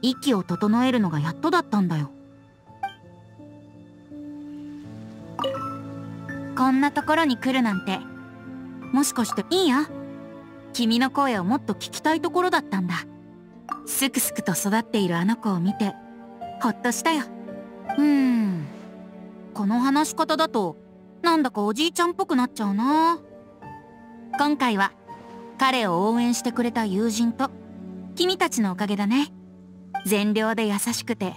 息を整えるのがやっとだったんだよ。こんなところに来るなんて、もしかしていいや。君の声をもっと聞きたいところだったんだ。すくすくと育っているあの子を見て、ほっとしたよ。この話し方だと、なんだかおじいちゃんっぽくなっちゃうな。今回は、彼を応援してくれた友人と、君たちのおかげだね。善良で優しくて、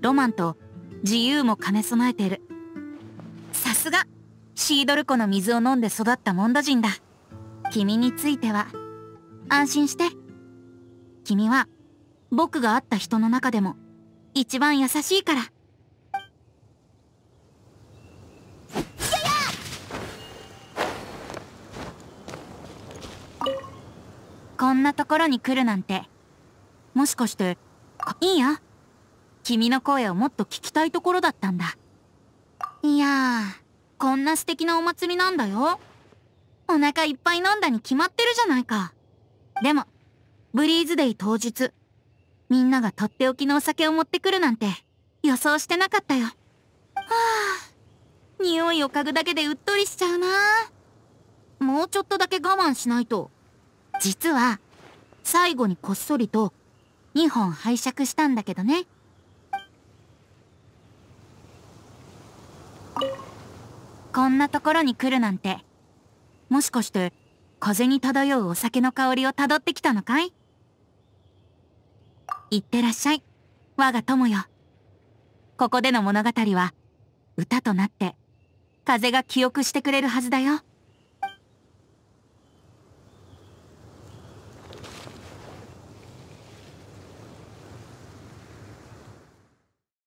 ロマンと自由も兼ね備えている。さすが、シードル湖の水を飲んで育ったモンド人だ。君については、安心して。君は、僕が会った人の中でも、一番優しいから。こんなところに来るなんて、もしかして、いいや。君の声をもっと聞きたいところだったんだ。いやー、こんな素敵なお祭りなんだよ。お腹いっぱい飲んだに決まってるじゃないか。でもブリーズデイ当日、みんながとっておきのお酒を持ってくるなんて予想してなかったよ。はあ、匂いを嗅ぐだけでうっとりしちゃうな。もうちょっとだけ我慢しないと。実は最後にこっそりと2本拝借したんだけどね。こんなところに来るなんて、もしかして風に漂うお酒の香りをたどってきたのかい？いってらっしゃい、我が友よ。ここでの物語は歌となって風が記憶してくれるはずだよ。